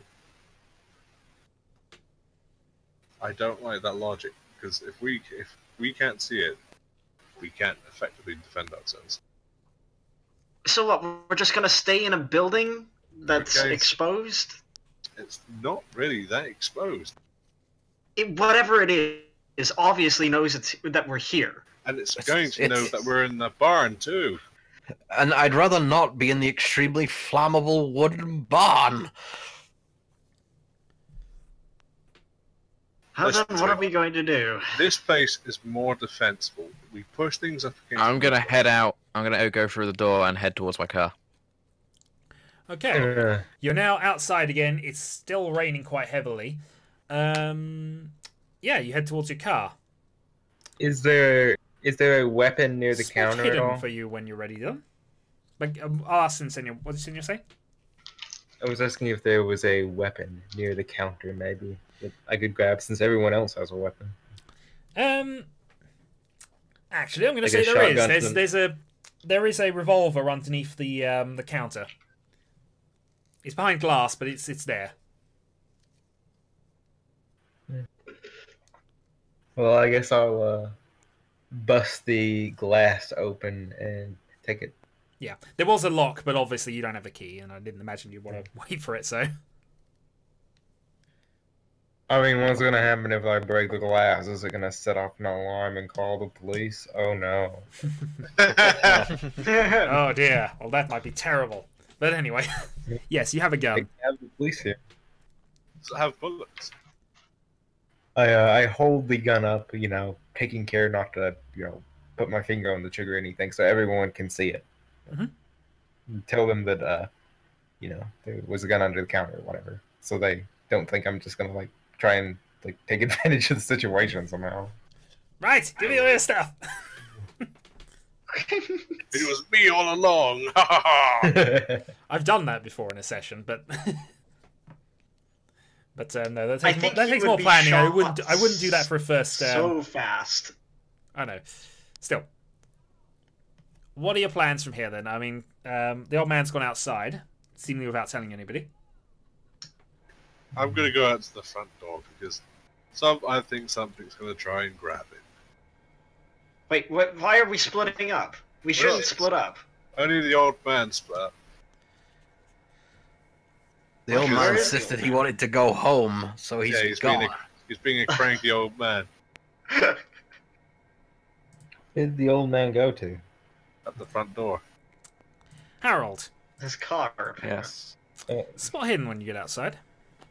I don't like that logic, because if we if we can't see it, we can't effectively defend ourselves. So what? We're just gonna stay in a building that's okay. exposed? It's not really that exposed. It, whatever it is. Is obviously knows it's, that we're here. And it's going to know it's, that we're in the barn, too. And I'd rather not be in the extremely flammable wooden barn. How then, what are we going to do? This place is more defensible. We push things up against... I'm going to head out. I'm going to go through the door and head towards my car. Okay. Uh. You're now outside again. It's still raining quite heavily. Um... Yeah, you head towards your car. Is there is there a weapon near the Spot counter hidden at all? For you when you're ready, Dylan. Like um, I'll ask Senior, what did Senior say? I was asking if there was a weapon near the counter, maybe that I could grab, since everyone else has a weapon. Um, actually, I'm going to say there is. There's there's a There is a revolver underneath the um, the counter. It's behind glass, but it's it's there. Well, I guess I'll uh, bust the glass open and take it. Yeah, there was a lock, but obviously you don't have a key, and I didn't imagine you'd want to wait for it, so... I mean, what's going to happen if I break the glass? Is it going to set off an alarm and call the police? Oh, no. Oh, dear. Well, that might be terrible. But anyway, yes, you have a gun. I have the police here. So have bullets. I, uh, I hold the gun up, you know, taking care not to, you know, put my finger on the trigger or anything so everyone can see it. Mm-hmm. Tell them that, uh, you know, there was a gun under the counter or whatever. So they don't think I'm just going to, like, try and, like, take advantage of the situation somehow. Right, give me all your stuff. It was me all along. I've done that before in a session, but... But um, no, that takes more, that takes more planning. I wouldn't, I wouldn't do that for a first... Um... So fast. I know. Still. What are your plans from here, then? I mean, um, the old man's gone outside, seemingly without telling anybody. I'm going to go out to the front door, because some, I think something's going to try and grab it. Wait, what, why are we splitting up? We shouldn't well, split up. Only the old man split up. The old man insisted he wanted to go home, so he's, yeah, he's gone. Being a, he's being a cranky old man. Where did the old man go to? At the front door. Harold. His car. Yes. Uh, Spot hidden when you get outside.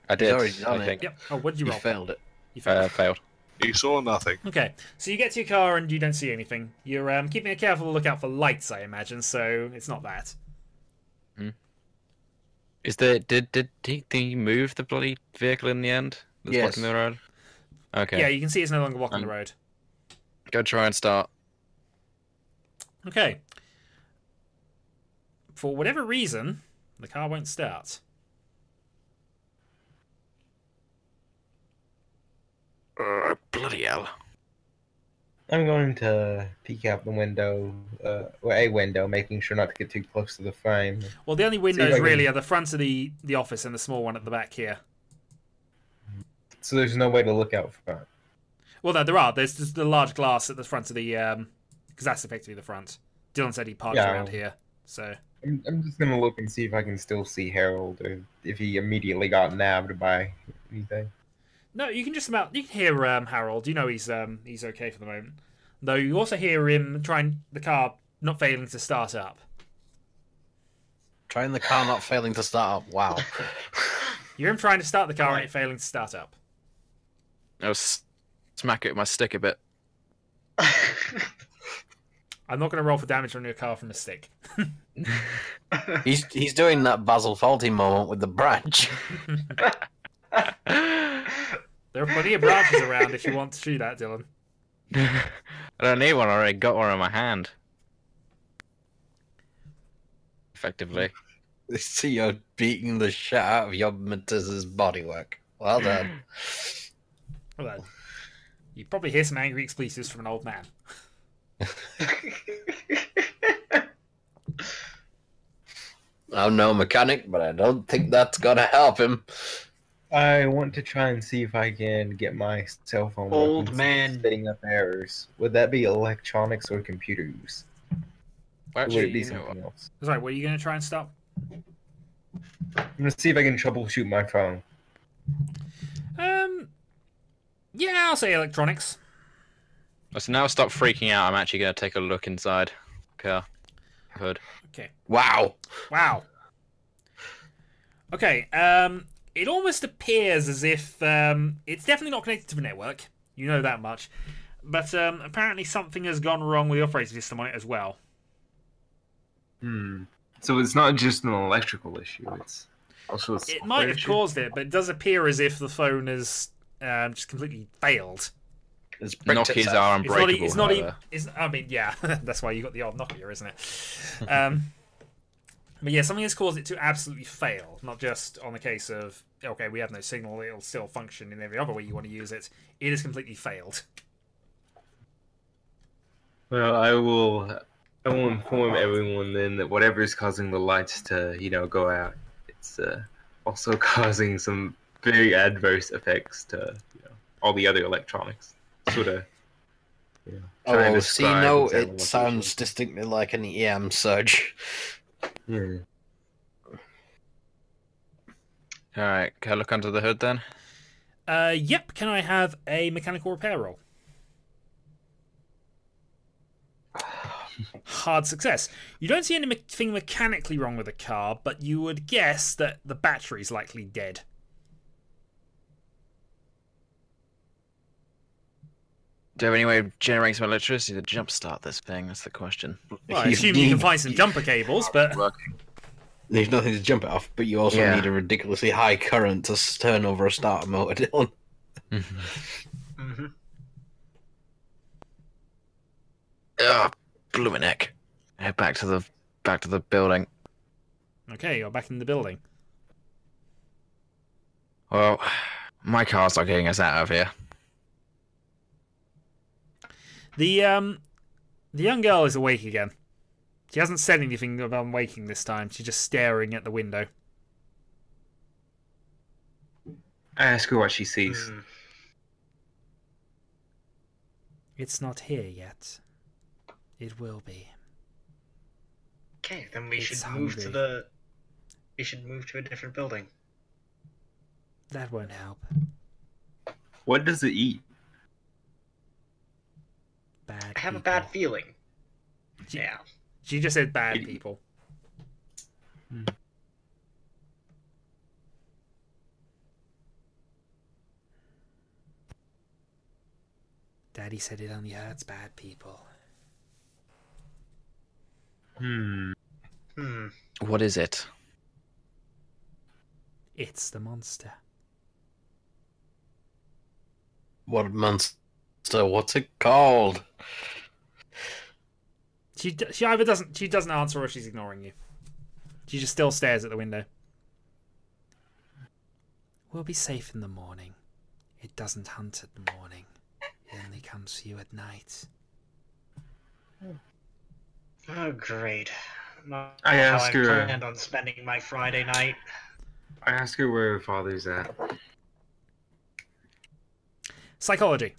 I did. He's already done I think. It. Yep. Oh, what did you roll? You failed it. You failed. Uh, failed. You saw nothing. Okay, so you get to your car and you don't see anything. You're um, keeping a careful lookout for lights, I imagine, so it's not that. Hmm. Is there did did he, did he move the bloody vehicle in the end? That's yes. Blocking the road. Okay. Yeah, you can see it's no longer blocking um, the road. Go try and start. Okay. For whatever reason, the car won't start. Uh, bloody hell! I'm going to peek out the window, uh, or a window, making sure not to get too close to the frame. Well, the only windows so really can... are the front of the, the office and the small one at the back here. So there's no way to look out front? Well, no, there are. There's just the large glass at the front of the... Because um, that's effectively the front. Dylan said he parked yeah. around here, so... I'm, I'm just going to look and see if I can still see Harold, or if he immediately got nabbed by anything. No, you can just about you can hear um, Harold. You know he's um, he's okay for the moment. Though you also hear him trying the car not failing to start up. Trying the car not failing to start up. Wow. You hear him trying to start the car and it failing to star up. I'll smack it with my stick a bit. I'm not going to roll for damage on your car from a stick. he's he's doing that Basil Faulty moment with the branch. There are plenty of branches around if you want to do that, Dylan. I don't need one, I already got one in my hand. Effectively. So you're beating the shit out of your Matisse's bodywork. Well done. Well done. You probably hear some angry expletives from an old man. I'm no mechanic, but I don't think that's gonna help him. I want to try and see if I can get my cell phone old man spitting up errors. Would that be electronics or computers? Well, actually, or would it be something else? Sorry, what are you going to try and stop? I'm going to see if I can troubleshoot my phone. Um, yeah, I'll say electronics. So now stop freaking out. I'm actually going to take a look inside. Okay. Hood. Okay. Wow. Wow. Okay. Um. It almost appears as if um, it's definitely not connected to the network. You know that much. But um, apparently something has gone wrong with the operating system on it as well. Hmm. So it's not just an electrical issue. It's also a software It might have issue. caused it, but it does appear as if the phone has um, just completely failed. It's Nokias are unbreakable. It's not, e it's not e it's, I mean, yeah. That's why you got the old Nokia, isn't it? Um But yeah, something has caused it to absolutely fail, not just on the case of, okay, we have no signal, it'll still function in every other way you want to use it. It has completely failed. Well, I will I will inform everyone then that whatever is causing the lights to, you know, go out, it's uh, also causing some very adverse effects to, you know, all the other electronics. Sort of. Yeah. Oh, see, no, it sounds distinctly like an E M surge. Yeah. All right, can I look under the hood then? Uh, yep. Can I have a mechanical repair roll? Hard success. You don't see anything mechanically wrong with the car, but you would guess that the battery's likely dead. Do you have any way of generating some electricity to jumpstart this thing? That's the question. Well, I assume you, you can find some jumper cables, but... There's nothing to jump it off, but you also yeah. need a ridiculously high current to turn over a starter motor, Dylan. Mm-hmm. Mm-hmm. Ugh. Blew my neck. Head back to the back to the building. Okay, you're back in the building. Well, my car's not getting us out of here. The um, the young girl is awake again. She hasn't said anything about waking this time. She's just staring at the window. I ask her what she sees. Mm. It's not here yet. It will be. Okay, then we it's should hungry. move to the... We should move to a different building. That won't help. What does it eat? Bad people. I have a bad feeling. She, yeah. She just said bad it, people. Hmm. Daddy said it only hurts bad people. Hmm. Hmm. What is it? It's the monster. What monster? What's it called? She she either doesn't she doesn't answer or she's ignoring you. She just still stares at the window. We'll be safe in the morning. It doesn't hunt at the morning. It only comes for you at night. Oh. Oh great! Not I ask how her. I planned on spending my Friday night. I ask her where her father's at. Psychology.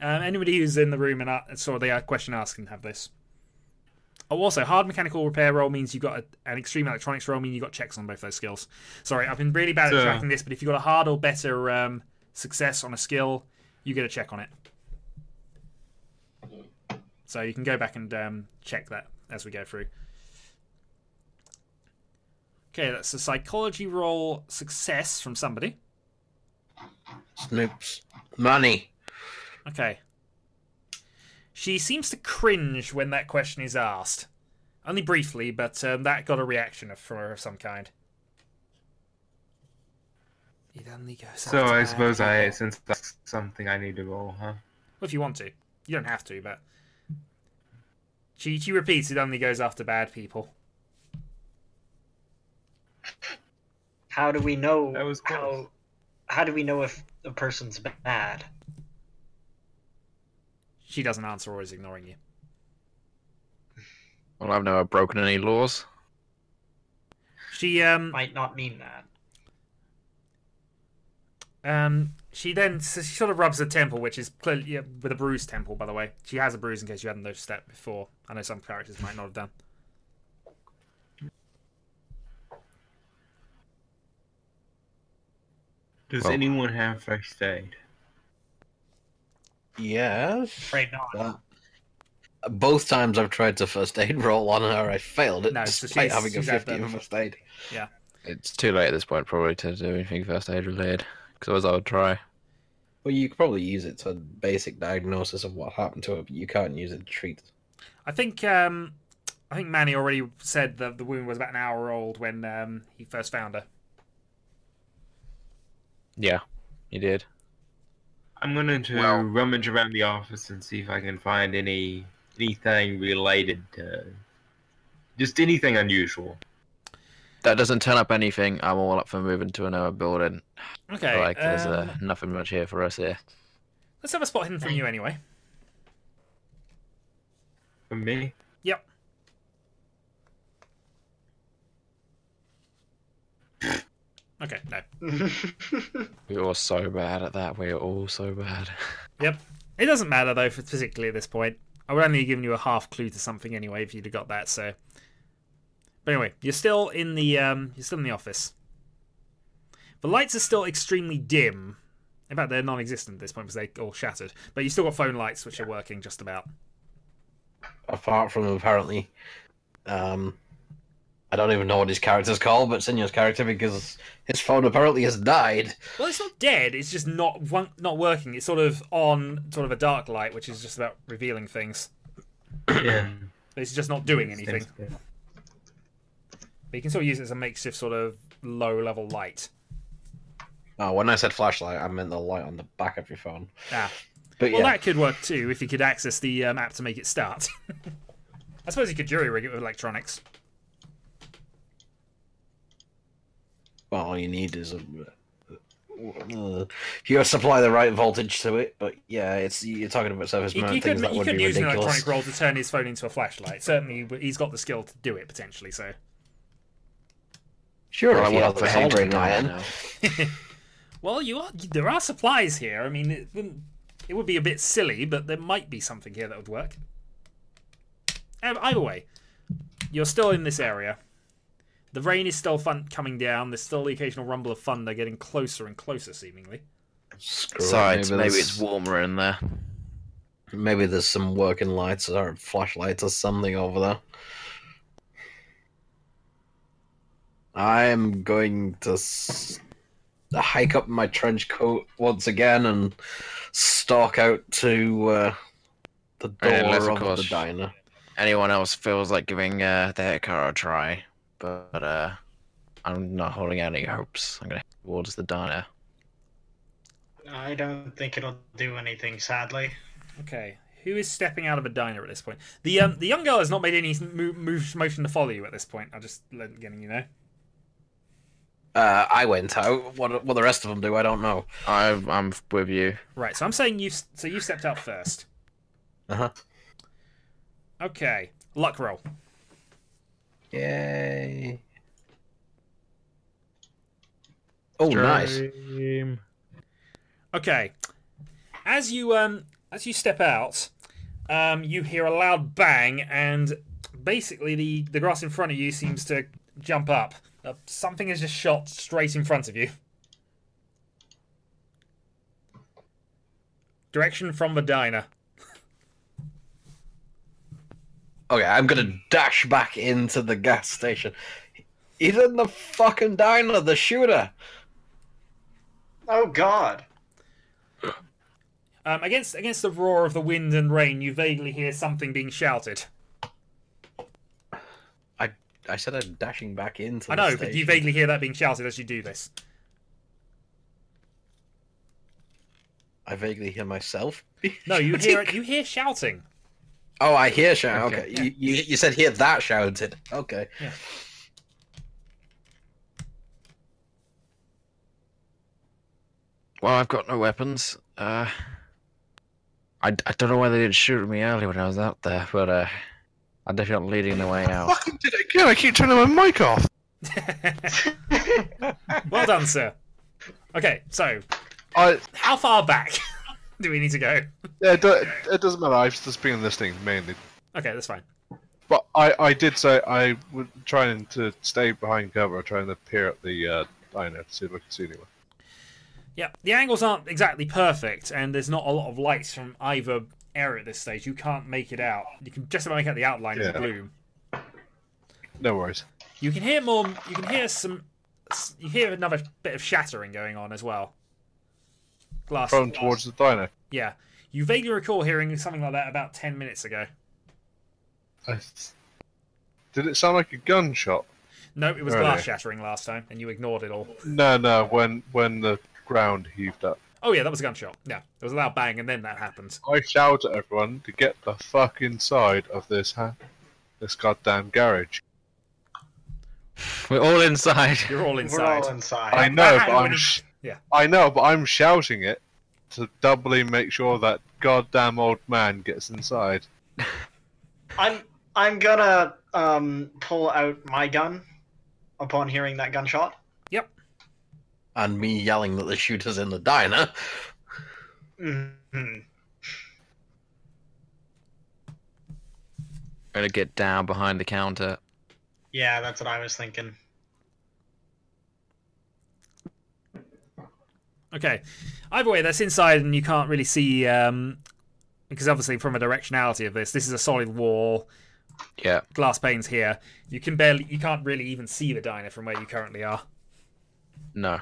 Um, anybody who's in the room and saw the question asked can have this. Oh, also, hard mechanical repair roll means you got a, an extreme electronics roll means you got checks on both those skills. Sorry, I've been really bad so, at tracking this, but if you got a hard or better um, success on a skill, you get a check on it. So you can go back and um, check that as we go through. Okay, that's a psychology roll success from somebody. Snoops. Money. Okay. She seems to cringe when that question is asked. Only briefly, but um, that got a reaction of, for her of some kind. It only goes so I suppose I, I, since that's something I need to roll, huh? Well, if you want to. You don't have to, but... She, she repeats it only goes after bad people. How do we know that was how, how do we know if a person's bad? She doesn't answer or is ignoring you. Well, I've never broken any laws. She um might not mean that. Um she then so she sort of rubs her temple, which is clearly yeah, with a bruised temple, by the way. She has a bruise in case you hadn't noticed that before. I know some characters might not have done. Does well, anyone have first aid? Yes. Afraid not. Uh, both times I've tried to first aid roll on her, I failed it no, despite so having a fifty in first aid. Yeah. It's too late at this point, probably, to do anything first aid related, because otherwise I would try. Well, you could probably use it to a basic diagnosis of what happened to her, but you can't use it to treat. I think um, I think Manny already said that the wound was about an hour old when um, he first found her. Yeah, he did. I'm going to well, rummage around the office and see if I can find any anything related to... Just anything unusual. That doesn't turn up anything. I'm all up for moving to another building. Okay. Like, there's um, uh, nothing much here for us here. Let's have a spot hidden from you anyway. From me? Yep. Okay, no. We're all so bad at that. We're all so bad. Yep. It doesn't matter, though, for physically at this point. I would only have given you a half clue to something anyway if you'd have got that, so... But anyway, you're still in the, um, you're still in the office. The lights are still extremely dim. In fact, they're non-existent at this point because they're all shattered. But you've still got phone lights, which yeah. are working just about. Apart from, apparently... Um... I don't even know what his character's called, but Sinyo's character, because his phone apparently has died. Well, it's not dead. It's just not not working. It's sort of on sort of a dark light, which is just about revealing things. Yeah. It's just not doing anything. But you can still use it as a makeshift sort of low-level light. Oh, when I said flashlight, I meant the light on the back of your phone. Ah. But well, yeah. that could work too, if you could access the um, app to make it start. I suppose you could jury-rig it with electronics. Well, all you need is a. Uh, you got to supply the right voltage to it, but yeah, it's you're talking about surface mount things could, that would be ridiculous. You could use an electronic roll to turn his phone into a flashlight. Certainly, he's got the skill to do it potentially. So. Sure, well, I will have the soldering iron. Well, you are. There are supplies here. I mean, it wouldn't. It would be a bit silly, but there might be something here that would work. Either way, you're still in this area. The rain is still fun coming down. There's still the occasional rumble of thunder getting closer and closer, seemingly. Screw Sorry, maybe, maybe it's warmer in there. Maybe there's some working lights or flashlights or something over there. I'm going to s hike up my trench coat once again and stalk out to uh, the door yeah, of, of the diner. Anyone else feels like giving uh, their car a try? But uh, I'm not holding out any hopes. I'm going to head towards the diner. I don't think it'll do anything, sadly. Okay, who is stepping out of a diner at this point? The um, the young girl has not made any move, move motion to follow you at this point. I'm just letting you know. Uh, I went out. What what the rest of them do, I don't know. I, I'm with you. Right, so I'm saying you've so you stepped out first. Uh huh. Okay, luck roll. Yay. Oh, nice. Okay. As you um as you step out, um you hear a loud bang and basically the the grass in front of you seems to jump up. Uh, something is just shot straight in front of you. Direction from the diner. Okay, I'm going to dash back into the gas station. He's in the fucking diner, the shooter. Oh, God. Um, against against the roar of the wind and rain, you vaguely hear something being shouted. I I said I'm dashing back into I the know, station. But you vaguely hear that being shouted as you do this. I vaguely hear myself? No, you hear you hear shouting. Oh, I hear shout. Okay, okay. Yeah. You, you you said hear that shouted. Okay. Yeah. Well, I've got no weapons. Uh, I I don't know why they didn't shoot at me earlier when I was out there, but uh, I'm definitely not leading the way out. I fucking did it again! I keep turning my mic off. Well done, sir. Okay, so I... how far back? Do we need to go? Yeah, it, do, it doesn't matter. I've just been listening mainly. Okay, that's fine. But I, I did say I would try to stay behind cover, trying to peer at the uh, diner to see if I could see anyone. Yeah, the angles aren't exactly perfect, and there's not a lot of lights from either area at this stage. You can't make it out. You can just about make out the outline yeah. of the gloom. No worries. You can hear more. You can hear some. You hear another bit of shattering going on as well. Glass from towards the diner. Yeah. You vaguely recall hearing something like that about ten minutes ago. I... Did it sound like a gunshot? No, it was really? glass shattering last time, and you ignored it all. No, no, when when the ground heaved up. Oh yeah, that was a gunshot. Yeah, there was a loud bang, and then that happened. I shouted at everyone to get the fuck inside of this ha this goddamn garage. We're all inside. You're all inside. We're all inside. I know, but I'm... Sh Yeah. I know, but I'm shouting it to doubly make sure that goddamn old man gets inside. I'm I'm gonna um pull out my gun upon hearing that gunshot. Yep. And me yelling that the shooter's in the diner. Mm-hmm. Gonna get down behind the counter. Yeah, that's what I was thinking. Okay. Either way, that's inside and you can't really see, um, because obviously from a directionality of this, this is a solid wall. Yeah. Glass panes here. You can barely, you can't really even see the diner from where you currently are. No.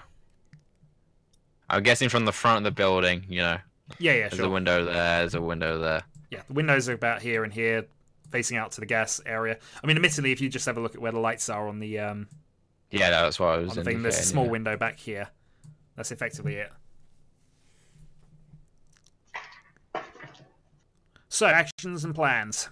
I'm guessing from the front of the building, you know. Yeah, yeah, there's sure. There's a window there, there's a window there. Yeah, the windows are about here and here, facing out to the gas area. I mean, admittedly, if you just have a look at where the lights are on the... Um, yeah, no, that's what I was thinking. There's a small yeah. window back here. That's effectively it. So, actions and plans.